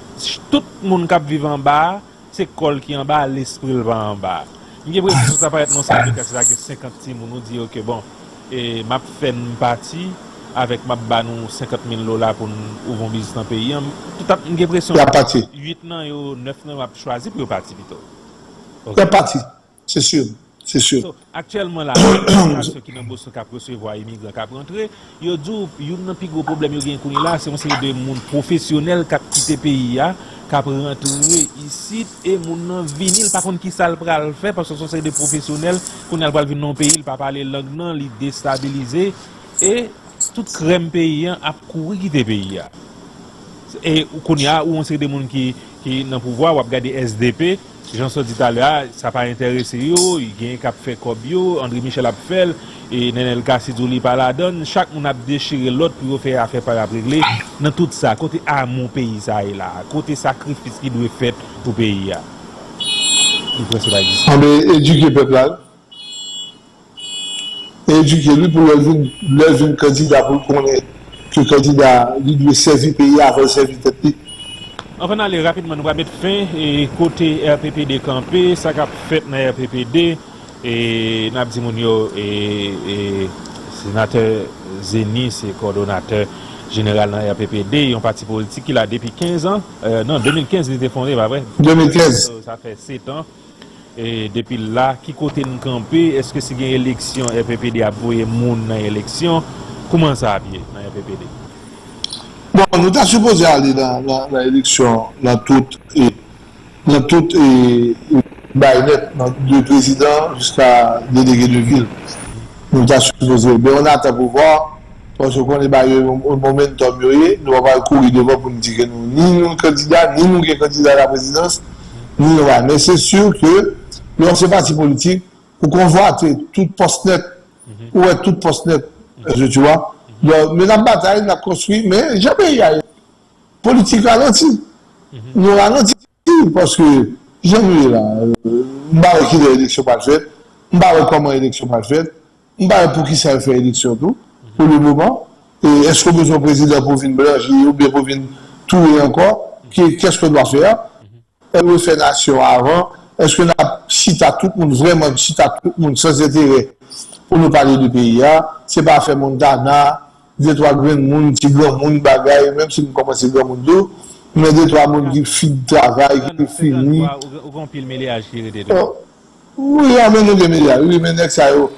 tout le monde qui vit en bas, c'est l'école qui est en bas, l'esprit va en bas. Il y a des gens qui apparaissent dans ça, c'est là que 50 000 nous disent, ok, bon, et m'a fait une partie avec ma banou 50 000 dollars pour nous ouvrir un business dans le pays. Tout à une impression, 8 ans, 9 ans, m'a choisi pour partir plutôt. C'est parti, c'est sûr. C'est sûr. So, actuellement, là, ceux qui n'ont pas de recevoir immigrants qui rentrent, ils ont dit que le plus gros problème qui est là, c'est que des gens professionnels qui quittent le pays, qui rentrent ici, et les gens par contre, qui savent le faire, parce que ce sont des professionnels qui n'ont pas venir dans le pays, ils ne peuvent pas parler langue, ils déstabiliser, et toute crème pays a couru quitter le pays. Et qu'on y a où on sait des gens qui n'ont pouvoir, ou regarder SDP, j'en suis dit tout à l'heure, ça n'a pas intéressé, il y a un cap fait comme André Michel a fait, et Nenel Kassidouli par la donne, chaque monde a déchiré l'autre pour faire affaire par la brigler. Dans tout ça, côté à mon pays, ça est là, côté sacrifice qui doit être fait pour le pays. On va éduquer le peuple là. Éduquer lui pour lever un candidat pour qu'on ait que le candidat doit servir le pays avant de servir le pays. On va aller rapidement, nous va mettre fin et côté RPPD campé, ça a fait dans RPPD et Nabzimonio et sénateur Zenny, c'est coordonnateur général dans RPPD, un parti politique il a depuis 15 ans, non 2015 il était fondé, pas vrai? 2015. Ça fait 7 ans Et depuis là, qui côté nous camper? Est-ce que c'est une élection FPPD a voyé monde dans l'élection? Comment ça a pied dans FPPD? Bon, nous avons supposé aller dans l'élection, dans toute baïnette, dans deux présidents jusqu'à délégué de ville. Nous avons supposé, mais on attend pour voir, parce qu'on est baillé au moment de mûrir, nous allons courir devant pour nous dire que nous, ni nous candidats, ni nous qui sommes candidats à la présidence, ni nous. Mais c'est sûr que l'ancien parti politique, pour convoiter toute poste nette, ou être toute poste nette, tu vois. Donc, mais la bataille, on a construit, mais jamais il y a une politique ralentie. Nous ralentis parce que jamais là, on va voir qui l'élection pas faite, on va voir comment l'élection pas faite, on va voir pour qui ça fait l'élection tout, pour le moment. Et est-ce qu'on a besoin de président pour venir blanche ou bien pour venir tout et encore? Qu'est-ce qu'on doit faire? Est-ce qu'on fait nation avant? Est-ce qu'on a cité à tout le monde, vraiment cité à tout le monde sans intérêt? Pour nous parler du pays, c'est pas faire Montana, des trois grands monde, petits grands monde bagaille, même si nous commençons grand monde, mais des trois monde qui finit le travail, qui finit. Où on pile méliage qui est des deux? Oui, on met des méliages, oui, mais next ça yo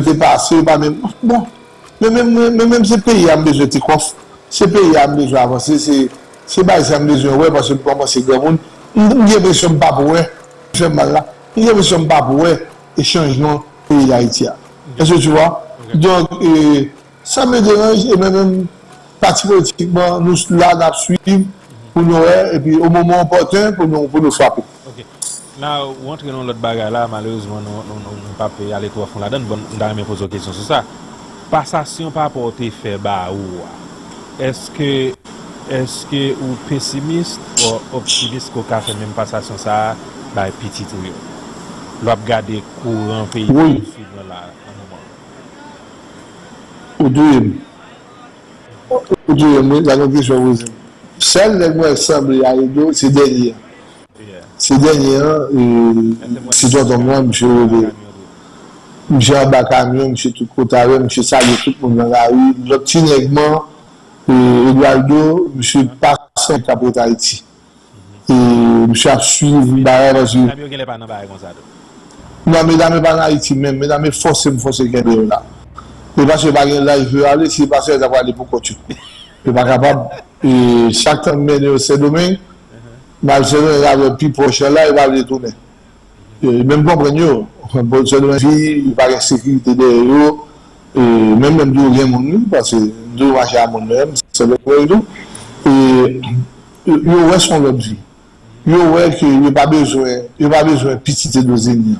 te passé, pas même. Bon, mais même ce pays a besoin de coffre, ce pays a besoin d'avancer, c'est pas ça a besoin, ouais, parce que commencer grand monde, on a besoin de pas pour ouais, faire mal là, on a besoin de pas pour ouais, et changement pays haïtien. Est-ce que tu vois? Okay. Donc, ça me dérange, et même parti politiquement, nous là, nous suivons pour nous, et puis au moment opportun, pour nous frapper. Ok. Là, on rentre dans l'autre bagarre là, malheureusement, nous pas payé à l'étoile fond là-dedans, on va me poser une question sur ça. Passation par portée fait bas ou est-ce que vous pessimiste ou optimiste qu'on a fait même passation ça, bah petit tout. L'on va garder courant pays. Oui. Ou deuxième, la question vous. Celle de moi semble à l'eau, c'est dernier. C'est dernier, c'est toi dans moi, monsieur Bacamion, monsieur Toukotaré, monsieur Salé, tout le monde dans la rue. L'obtinègement, Eduardo, monsieur Passon, Capote Haïti. Et monsieur a suivi, non, mesdames, pas en Haïti, même, mesdames, forcez quelqu'un là. Et parce que là, il veut aller, si parce que ça va aller pour continuer. Il n'est pas capable. Et chaque temps, il au sein domaine, mais le sein domaine, il va le plus prochain là, il va le retourner. Même pour prendre, pour le sein domaine, il va la sécurité derrière eux. Même d'où il y a mon nom, parce que d'où il y a mon nom, c'est le point d'où. Et il y a son autre vie. Il n'y a pas besoin de petit de zénith.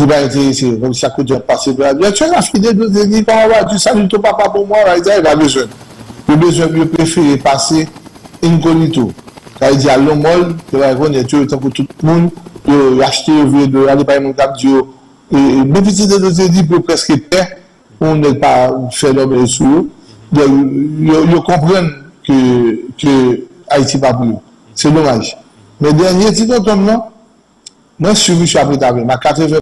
Il va intéresser, comme ça, que tu as passé par là. Tu as la fille de Zéni, comment va? Tu salues ton papa pour moi, il a besoin. Il préfère passer incognito. Il dit à l'homme, il va connaître autant que tout le monde, il a acheté, il veut aller par mon cap Dieu. Le petit de Zéni peut presque perdre, on n'est pas fait l'homme sous l'eau. Ils comprennent que Haïti n'est pas pour nous. C'est dommage. Mais dernier petit homme-là, moi, je suis Michel Martelly, ma 80%.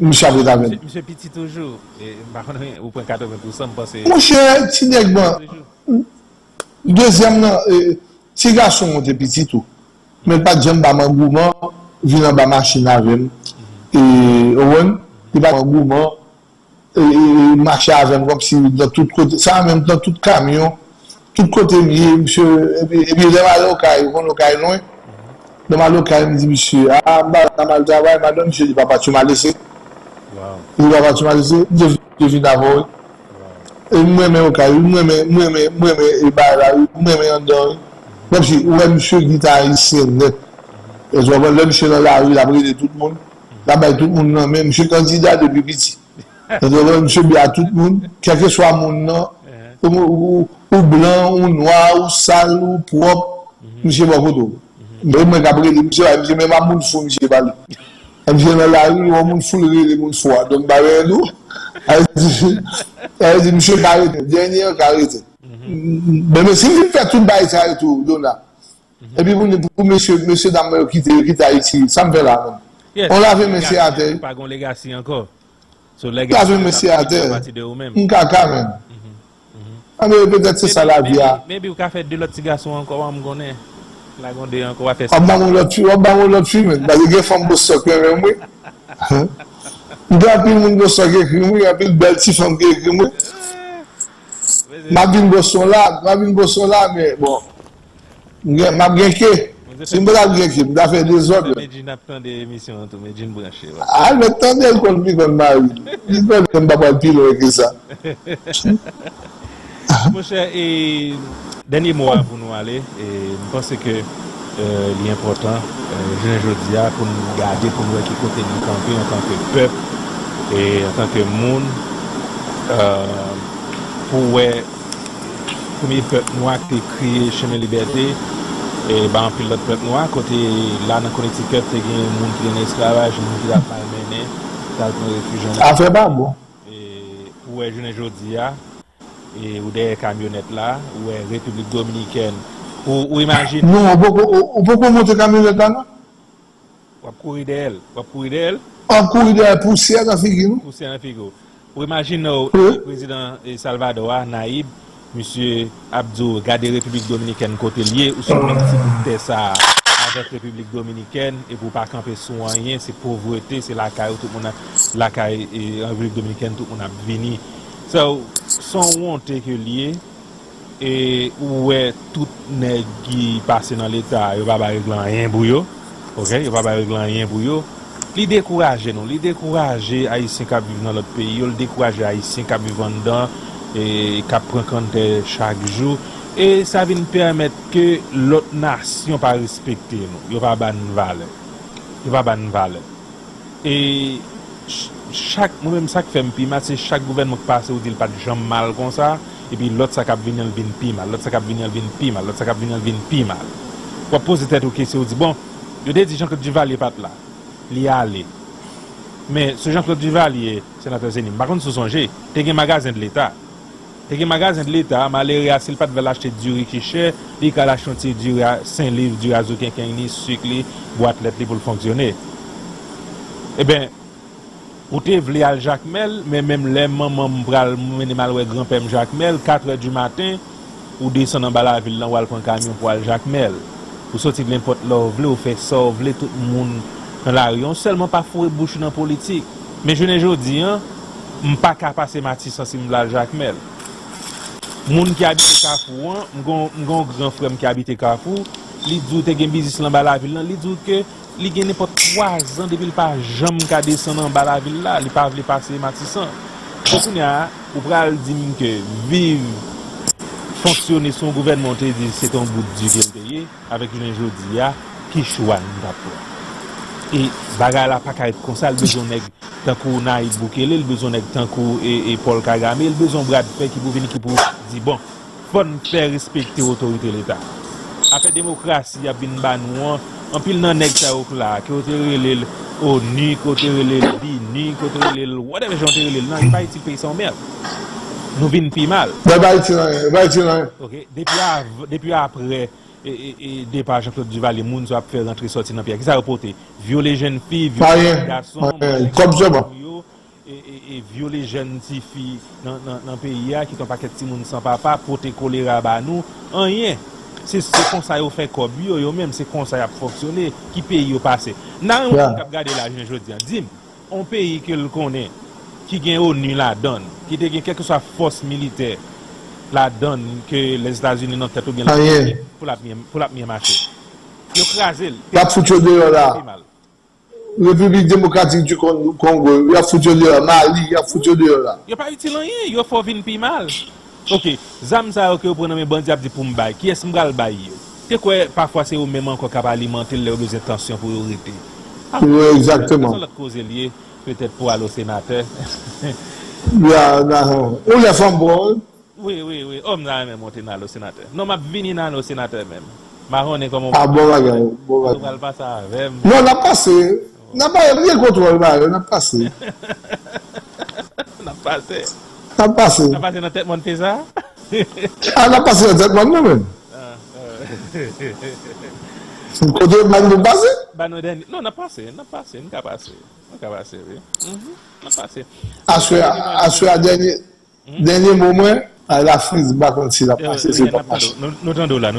Michel Martelly. Monsieur Petit toujours, et vous prenez 80%, parce que... Mon cher, petit nègre, deuxième, petit garçon, on est petit tout. Mais pas de jambes à mon gourmand, venant à machine avec moi. Et Owen, il va à mon gourmand, et marcher avec moi, comme si dans tout côté, ça en même temps, tout camion, tout côté, monsieur, et puis il va aller au caille, on va au caille loin. Le malo quand même dit monsieur, ah, mal travail, madame, je dis, papa, tu m'as laissé. Il dit, papa, tu m'as laissé, je viens d'avoir. Et moi-même, moi-même, en même si, ouais, monsieur, guitariste, net. Et je vois, le monsieur dans la rue, la bride de tout le monde. Là-bas, tout le monde, non, mais monsieur candidat depuis petit. Et je vois, monsieur, bien à tout le monde, quel que soit mon nom, ou blanc, ou noir, ou sale, ou propre, monsieur, pas photo. Mais moi, après, je me suis dit, je même à mon fou, je me suis dans la rue, mon fou, mon fou. Donc, je dit, monsieur, carré, dernier, carré. Mais si vous faites tout le bail, ça tout, Donna. Et puis, pour monsieur Damel qui est ici, ça me fait la même. On l'avait, monsieur, à terre. Pas qu'on legacy encore. On l'avait, monsieur, à terre. On caca, même. Peut-être c'est ça la vie. Mais vous avez fait deux autres garçons encore, on me connaît. La Gonde encore à faire ça. Mon cher, et dernier mot pour nous aller, et je pense que l'important, je dis, pour nous garder, pour nous qui côté nous camper en tant que peuple et en tant que monde, pour premier peuple noir qui crée chemin liberté, et ben, puis l'autre peuple noir, côté là, dans le Connecticut, il y a un monde qui est en esclavage, un monde qui est en réfugié. Ah, c'est pas bon. Et pour je dis, et ou des camionnettes là, ou la République Dominicaine, ou imagine... Non, on peut monter camionnette là, non? On va courir d'elle, poussière dans la figure. Ou imagine le président Salvador, Naïb, M. Abdou, garder la République Dominicaine côté lié, ou son petit ça avec la République Dominicaine, et pour ne pas camper sur rien, c'est pauvreté, c'est la caille, tout le monde a... La caille, en République Dominicaine, tout le monde a venu. So, sans honte que lié et ouais tout nèg qui passe dans l'état yo va pas régler rien pour yo. OK, yo va pas régler rien pour yo. Li décourager nous, li décourager haïtien qui vivent dans l'autre pays, yo le décourager haïtien qui vivent dedans et qui prend compte chaque jour et ça vient permettre que l'autre nation pas respecter nous. Yo va ban valeur. Yo va ban valeur. Et chaque moi-même ça qui fait pima c'est chaque gouvernement qui passe ou dit pas de gens mal comme ça et puis l'autre ça qui vient vient pima l'autre ça qui vient vient pima l'autre ça qui vient pima pour poser tête aux questions dit bon je dis Jean-Claude Duvalier pas là il aller mais ce Jean-Claude Duvalier sénateur Zenny par contre se songer t'es un magasin de l'État malheureusement s'il pas de l'acheter du riz qui cher il a l'acheter du 5 livres du azo quinquennal sucre boîte lettre pour fonctionner et ben ou te vle al Jacmel, mais même les mamans m'bral mène mal wè grand-père Jacmel, 4h du matin, ou descend en bas la ville, ou al prend camion pour al Jacmel. Ou sorti de n'importe là, ou fait ça, ou vle tout le monde dans la rue. On seulement pas fourré bouche dans la politique. Mais je ne jodi, hein, m'pas qu'à passer Matisse sans si m'bral Jacmel. Moun qui habite Carrefour, m'gon grand frère qui habite Carrefour, li dou te gen business en bas la ville, li dou que il y a n'importe 3 ans depuis le pas jamais qu'à descendre en bas la ville là, il pas voulu passer Matissan. Donc on a ou pral dire que vivre fonctionner son gouvernement dit c'est un bout du pays avec une jodia qui choix d'après. Et bagarre la pas être comme ça, le besoin nèg tant qu'on Naïb Boukele, le besoin nèg tant qu'on et Paul Kagame, le besoin bras de paix qui pour venir qui pour dire bon, faut faire respecter autorité l'État. Après démocratie, il y a bin banouan en pile nan nèg ça là qui ont relé ONU, qui ont relé BINI, qui ont relé whatever j'ont relé là, il pas été pays sans merde. Nous vinn pi mal. Pas été là. OK, depuis après et départ Jean-Claude Duvalier moun ça faire rentrer sortir dans Pierre. Qui ça reporté? Violer jeunes filles, violer garçons. Comme ça bon. Et violer jeunes filles dans pays qui ton paquet ti moun sans papa pour te choléra ba nous, rien. C'est ce conseil au fait comme yo même c'est conseil à fonctionner qui pays au passé n'a on cap garder là je dis dim on pays que le connaît qui gagne ONU la donne qui te gagne quelque soit force militaire la donne que les États-Unis n'ont tête bien pour la marcher yo craser la foutu de là République démocratique du Congo il a foutu de Mali il a foutu de là il pas utile rien il faut venir plus mal. OK, zam ça que pour nommer bandi a dit pour me bailler. Qui est-ce m'gal bailler? Tu quoi parfois c'est au même encore capable alimenter les besoins tension pour arrêter. Oui, exactement. L'autre cause liée peut-être pour aller au sénateur. Non. Ou les femmes bon. Oui, homme là même monter dans le sénateur. Non, m'a venir dans le sénateur même. Marronné comme on. Ah bon. On va passer avec. Non, l'a passé. N'a pas rien contrôle, on a passé. On a passé dans tête mon ça. On a passé dans tête mon même. Côté nous passé? Non, on a passé. À dernier moment, à la frise, on a passé. Nous tendons là,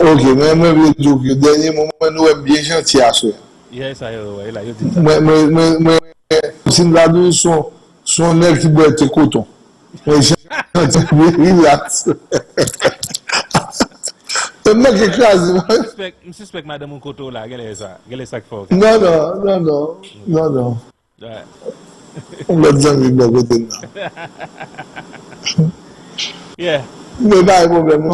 Ok, mais moi je dis que le dernier moment, nous sommes bien gentils à ce. Yes, I know. Moi, si nous avons son nez qui doit être coton. Mais j'ai entendu relax. Je suspecte Madame Moukoto là, quelle est ça? Quelle est ça qu'il faut? Non. On va dire que de côté là. Yeah. Mais pas de problème.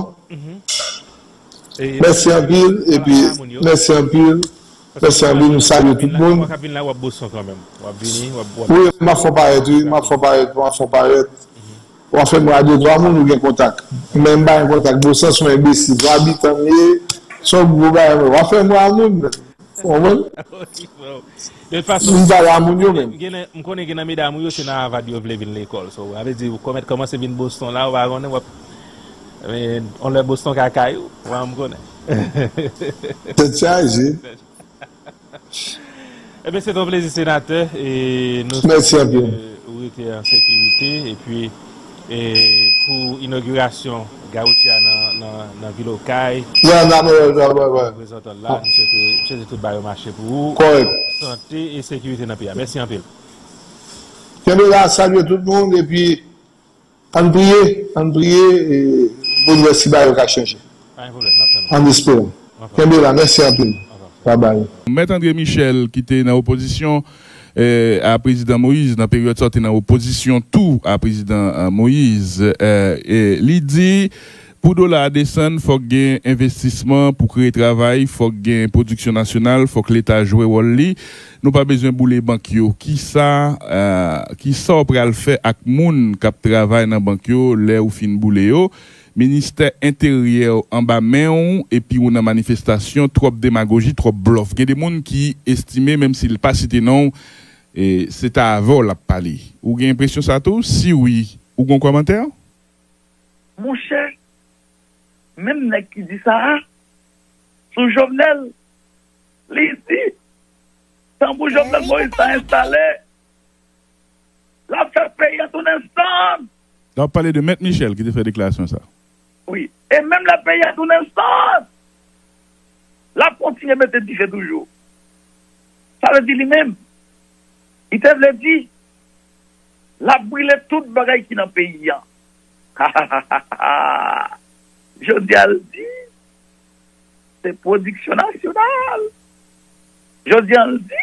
Merci en pile et puis merci en pile, nous saluons tout le monde. Oui, ma faut paraître. On fait moi deux trois monde nous gain contact. Même pas un contact bon sens sont imbéciles, habitants et sont gros bail. On fait moi nous. De façon nous va mon yo même. Je connais que mesdames yo c'est na radio vle venir l'école. So avec dire comment c'est venir Boston là, on va connaître on le Boston cacaillou, on me connaît. C'est chargé. Eh bien c'est un plaisir sénateur et nous merci à vous. Vous êtes en sécurité et puis et pour l'inauguration Gaoutia dans la ville au Caille. Représentant là, je souhaite tout le marché pour vous. Santé et sécurité dans le pays. Merci en pile. Je veux saluer tout le monde et puis on prier pour nous si bail va changer. Pas de problème. En espérant. Je veux merci en pile. Bye bye. Maître André Michel qui était dans l'opposition à président Moïse dans la période sortie dans opposition tout à président Moïse et il dit pour dollar descendre faut gain investissement pour créer travail faut gain production nationale faut que l'état joue rôle li nous pas besoin bouler banque yo qui ça on pral faire ak moun k'ap travail dans banque yo lè ou fin bouler yo ministère intérieur en bas main et puis on a manifestation trop démagogie trop bluff il y a des monde qui estimait même s'il pas cité non et c'est à vol la parler ou gain impression ça tout si oui ou gon commentaire mon cher même nèg qui dit ça sous Jovenel il dit tant pour Jovenel Moïse installé la fait payer tout ensemble on parlait de Maître Michel qui te fait déclaration ça. Oui, et même la paye à tout instant. La continue à mettre des tickets toujours. Ça veut dire lui-même. Il te veut dire, la brûle toute bagaille qui est dans le pays. Je dis à le dire, c'est production nationale. Je dis à le dire,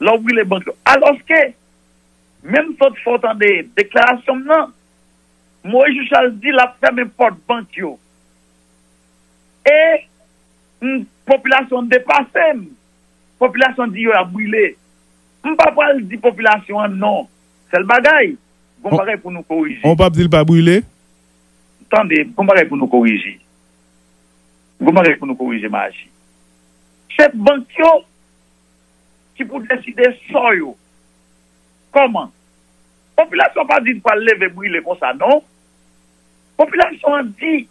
la brûle banque. Alors que, même si vous entendez des déclarations maintenant, Moïse Chaldi la ferme porte banque yo. Et une population dépassée. Population dit yo a brûlé. On pas pas dit population non. C'est le bagaille. Bon bagaille pour nous corriger. On pas dit pas brûler. Attendez, bon bagaille pour nous corriger. Bon bagaille pour nous corriger magie. Cette banque yo qui pour décider ça yo. Comment? Population pas dit pas lever brûler comme ça non. Population dit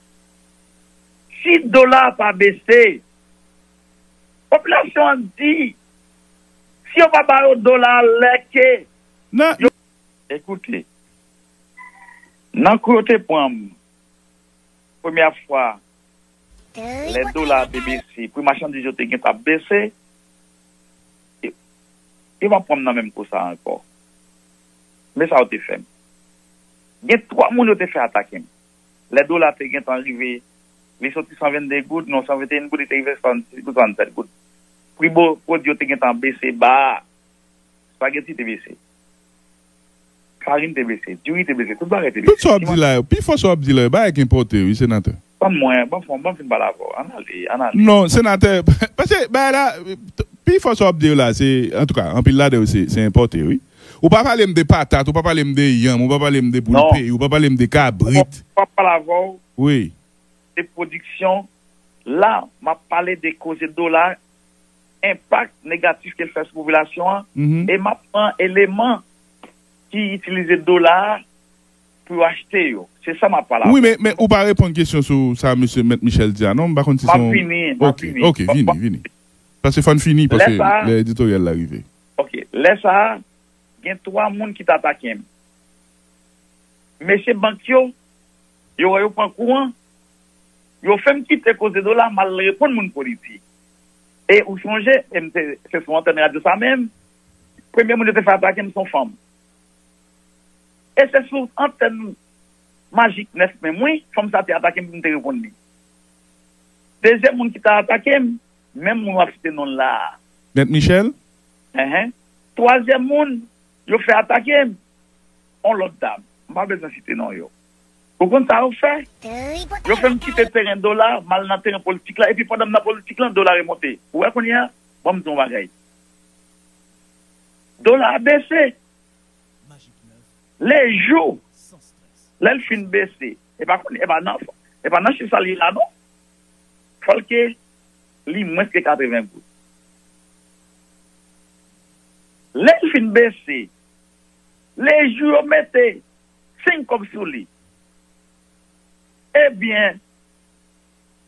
si dollar pas baissé. Population dit si on va pas au dollar lèque. Non, écoutez. Nan côté point première fois les dollars BBC pour marchandise yo te gen pas baissé. Il va prendre même pour ça encore. Mais ça a été fait. Il y a trois personnes qui ont été fait attaquer. Les dollars sont arrivés. Les sorties 122 gouttes, non 121 gouttes, ils sont arrivés 167 gouttes. Les produits ont baissé, bah, spaghetti ont baissé. Farine ont baissé, durée ont baissé, tout le monde a baissé. Tout ça a dit là, puis il faut ça a dit là, il n'y a pas d'importer, oui, sénateur. Pas moins, bon, fin pas l'avoir. Non, sénateur, parce que, bah là, puis il faut ça a dit là, c'est, en tout cas, en pile là, c'est importé, oui. Ou pas parler de patates, ou pas parler de yam, ou pas parler de poulpe, ou pas parler de cabrites. Ou pas parler oui. Des productions, là, m'a parlé des causes de dollars, impact négatif qu'elle fait sur la population, et m'a un élément qui utilise le dollar pour acheter. C'est ça m'a parlé. Oui, mais ou pas répondre à une question sur ça, M. Michel Dianon, par contre, c'est son... fini. Ok, vini. Parce que fini, parce que l'éditorial est arrivé. Ok, laisse ça. Il y a trois personnes qui t'attaquent. Mais ces banquiers, ils ont eu un courant, Ils ont fait un petit cause de dollars mal répondre mon politique. Et vous songez, c'est son antenne radio ça même, premier monde de faire attaquer son femme. Et c'est sur antenne magique, n'est-ce pas, oui, femme ça t'a attaqué pour me répondre. Deuxième monde qui t'a attaqué, même mon cité non là. Net Michel? Troisième monde, il fait attaquer, on l'autre dame. Pas besoin de citer non yo. Vous comprenez ça, vous faites? Vous faites un petit terrain dollar, mal dans le terrain politique là, et puis pendant la politique là, le dollar est monté. Vous voyez qu'on y a? Bon, nous sommes bagaille. Dollar a baissé. Les jours, l'elfine baissé. Et par contre, et ben non, je suis allé là, non? Faut que l'il moins que 80 pouces. L'elfine baissé. Les jours mettaient 5 comme sur lui. Eh bien,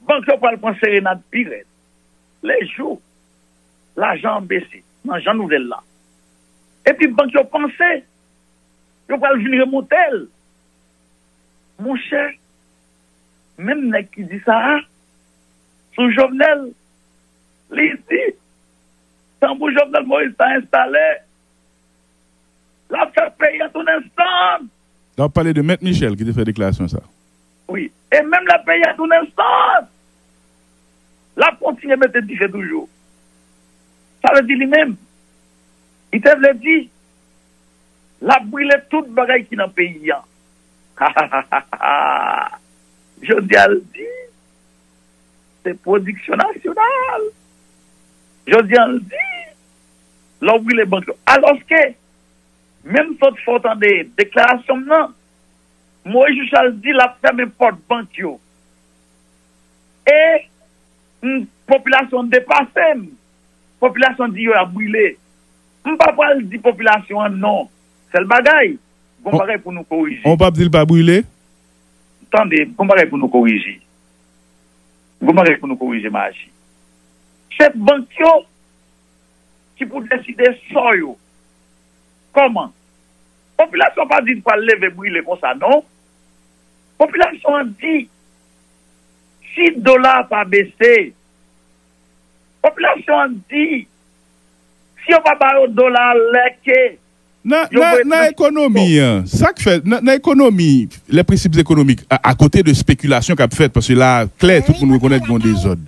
banque pour le prendre sérénade pire. Les jours, l'argent baissé, l'argent nouvelle là. Et puis, banque pour penser, pour le venir remonter. Mon cher, même les qui dit ça, sous Jovenel, l'ici, tant que Jovenel Moïse t'a installé, la fait payer à ton instant. On va parler de M. Michel qui a fait déclaration ça. Oui. Et même la paye à tout instant. La continue à mettre des toujours. Ça veut dire lui-même. Il te dit, la brûle toute bagaille qui est dans le pays. Je dis à le dire, c'est production nationale. Je dis à le dire, la brûle banque. Alors que, même si on entend des déclarations maintenant, Moïse Chaldi l'a fermé porte banque yo. Et une population dépassée, population dit yo a brûlé. On pas pas dit population non, c'est le bagaille. Bon bagaille pour nous corriger. On pas dit pas brûler. Attendez, bon bagaille pour nous corriger. Bon bagaille pour nous corriger magie. Cette banque yo qui pour décider ça yo. Comment? Population pas dit pas lever brûler comme ça non. Population dit si dollar pas baissé. Population dit si on va pas au dollar lequé. Na économie, ça que fait na économie, les principes économiques à côté de spéculation qu'a fait parce que là clair tout pour nous reconnaître bon désordre.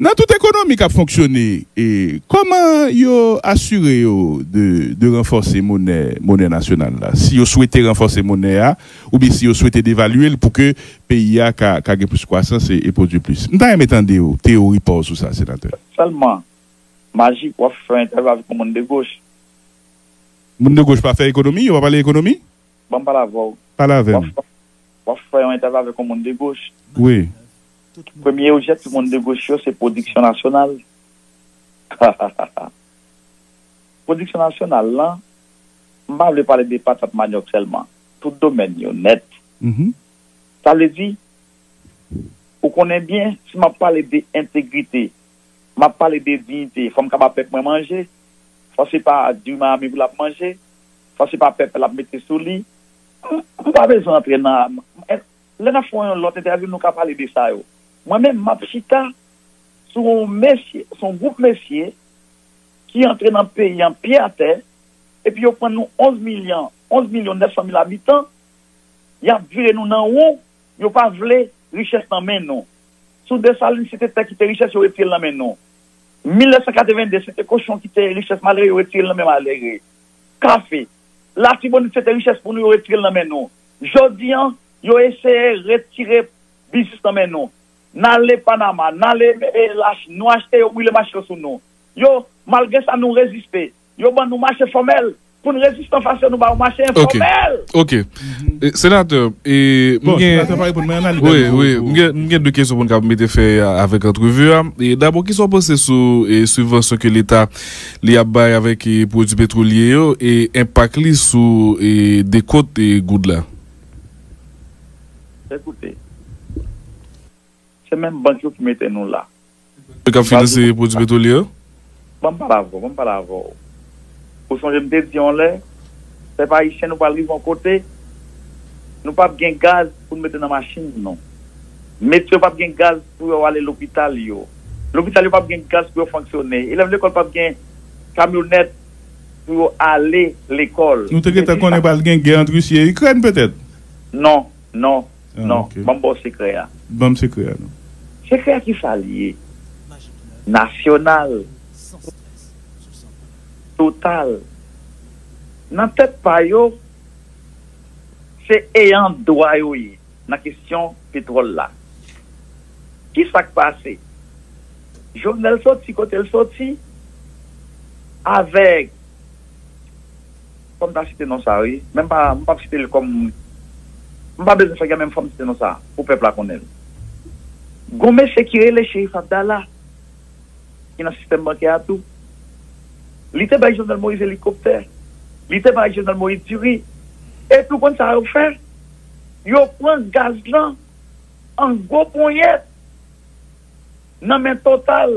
Dans toute économie qui a fonctionné, et comment yo assurer yo de renforcer monnaie nationale là? Si yo souhaitez renforcer monnaie ou bien si yo souhaitez dévaluer pour que pays a gagne plus croissance et produit plus. M'ta m'entendez yo théorie pose sur ça sénateur. Seulement magique ou faire interview avec le monde de gauche. Monde de gauche pas faire économie, on va parler économie? Bon pas la voir. Pas la voir. On faire interview avec le monde de gauche. Oui. Premier objet du monde de gauche, c'est production nationale. Production nationale, là, je ne veux pas parler des patates manioc seulement. Tout domaine est net. Ça veut dire, vous connaissez bien, si je parle d'intégrité, je parle de dignité, il faut que je puisse manger, il ne faut pas du mal pour la manger, il ne faut pas la mettre sous le lit. Je n'ai pas besoin d'entrer dans l'autre interview, nous avons parlé de ça. Moi-même, ma pchita, son groupe messier, qui entre dans le pays en pied à terre, et puis on prend nous 11 millions 900 000 habitants, il a viré nous dans où, il n'a pas voulu richesse dans main non. Sous des salines, c'était terre qui était richesse, il a été dans main non. 1982, c'était cochon qui était richesse malgré, il a été dans main malgré. Café, la tibonne, c'était richesse pour nous, il a été dans main non. Jodian, il a essayé de retirer business dans main non. N'allez Panama, n'allez nous acheter ou les marchés sous nous. Yo, malgré ça, nous résister. Yo, bon, nous marchés formels. Pour nous résister en face, nous allons marcher informel. Ok. Sénateur, et. Bon, oui, deux questions pour nous mettre fait avec l'entrevue. Et d'abord, qui sont pensés sur les subventions que l'État li a bail avec les produits pétroliers et impact li sur des côtes et gouttes là? Écoutez. C'est même banque qui mettait nous là. Qui a financé les produits pétroliers? Bon, pas la voir. Pour changer de décision là, c'est pas ici, nous pas livrer en côté. Nous pas bien gaz pour nous mettre dans la machine, non. Monsieur pas de gaz pour aller à l'hôpital. L'hôpital n'a pas de gaz pour fonctionner. Élève de l'école n'a pas de camionnette pour aller à l'école. Nous ne pas de guerre entre Russie et Ukraine peut-être? Non, non, non. Bon, c'est créé. Bon, c'est créé. C'est créé qui s'allie. National. Total. Dans tête pas yo, c'est ayant droit yo dans question pétrole là. Qui s'est passé? Jovenel sorti côté le sorti avec comme t'as cité non ça oui, même pas m'pas citer comme m'pas besoin faire même forme citer non ça pour peuple la connaître. Gomé sécurité le chef Abdallah qui dans système bancaire tout. L'été par Jovenel Moïse hélicoptère. L'été par Jovenel Moïse tuerie. Et tout comme ça a offert. Yo prend gaz là en gros poignet. Non mais total,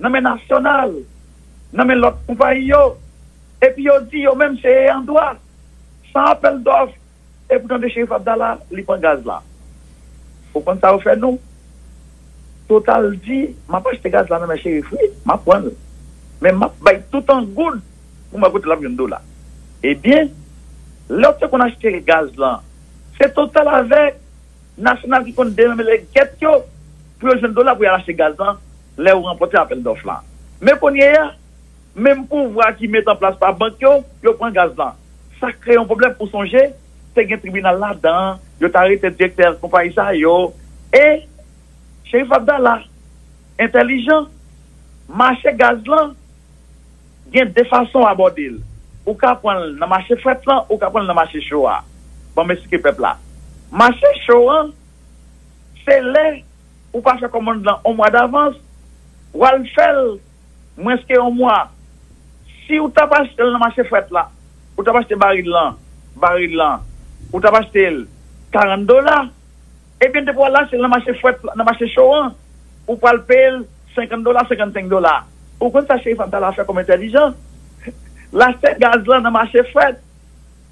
non mais national, non mais l'autre compagnie yo. Et puis yo dit yo même c'est en droit. Sans appel d'offre. Et pourtant le chef Abdallah, il prend gaz là. Faut comme ça a offert nous. Total dit, m'a pas acheté gaz là non mais chef, m'a prend. Mais m'a bail tout en gold pour m'a coûter l'avion dollar. Eh bien, lorsque qu'on a acheté le gaz là, c'est total avec national qui compte dénommer les guettes pour les jeunes dollars pour acheter le gaz là, les remporter l'appel d'offre là. Mais qu'on y a, même pouvoir qui met en place par banque, ils prennent le gaz là. Ça crée un problème pour songer, c'est un tribunal là-dedans, ils arrêtent le directeur de la compagnie ça, et, Chérif Abdallah, intelligent, marché gaz là, il y a deux façons à aborder. Ou qu'à prendre le marché fret là, ou qu'à prendre le marché chaud. Bon, mais ce que peuple là. Marché chaud, c'est là ou pas faire commande là un mois d'avance, ou à le faire, moins que un mois. Si ou t'as pas acheté le marché fret là, ou t'as pas acheté baril là, ou t'as pas acheté $40, et bien, de quoi là, c'est le marché fret, le marché chaud, ou pas le payer $50, $55. Ou quand ça, chef, t'as l'affaire comme intelligent. L'acheter gaz là dans le marché fret,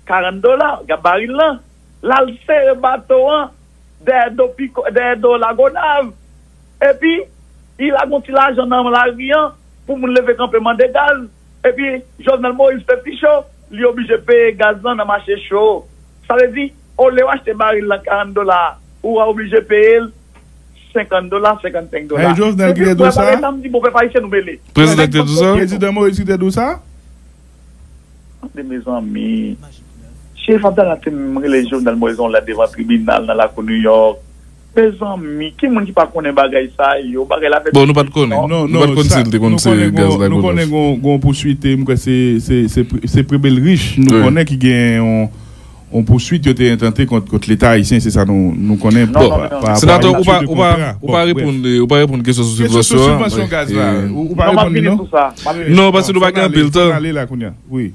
$40, gabaril là, l'acheter le bateau de la Gonâve, et puis, il a gonti l'argent dans la rien pour me lever campement de gaz, et puis, Jovenel Moïse Petit chaud, il est obligé de payer gaz là dans le marché chaud. Ça veut dire, on l'a acheté baril là $40, ou a obligé de payer $50, $55. Et Jovenel qui est d'où ça? Président de tout ça? Président Moïse qui est d'où ça? De mes amis, chef Abdallah les jours dans le maison là devant tribunal dans la cour New York. Mes amis, qui monde qui pas connaît bagay ça yo, bagay la bon nous pas connaît. Non non, nous connaît gon poursuite, c'est Préval riche, nous connaît qui gagne on poursuite qui était intenté contre l'État haïtien, c'est ça nous connaît pas. Sénateur ou pas répondre à une question sur cette situation. Ou pas répondre non. Non parce que nous pas gagner le temps. Oui.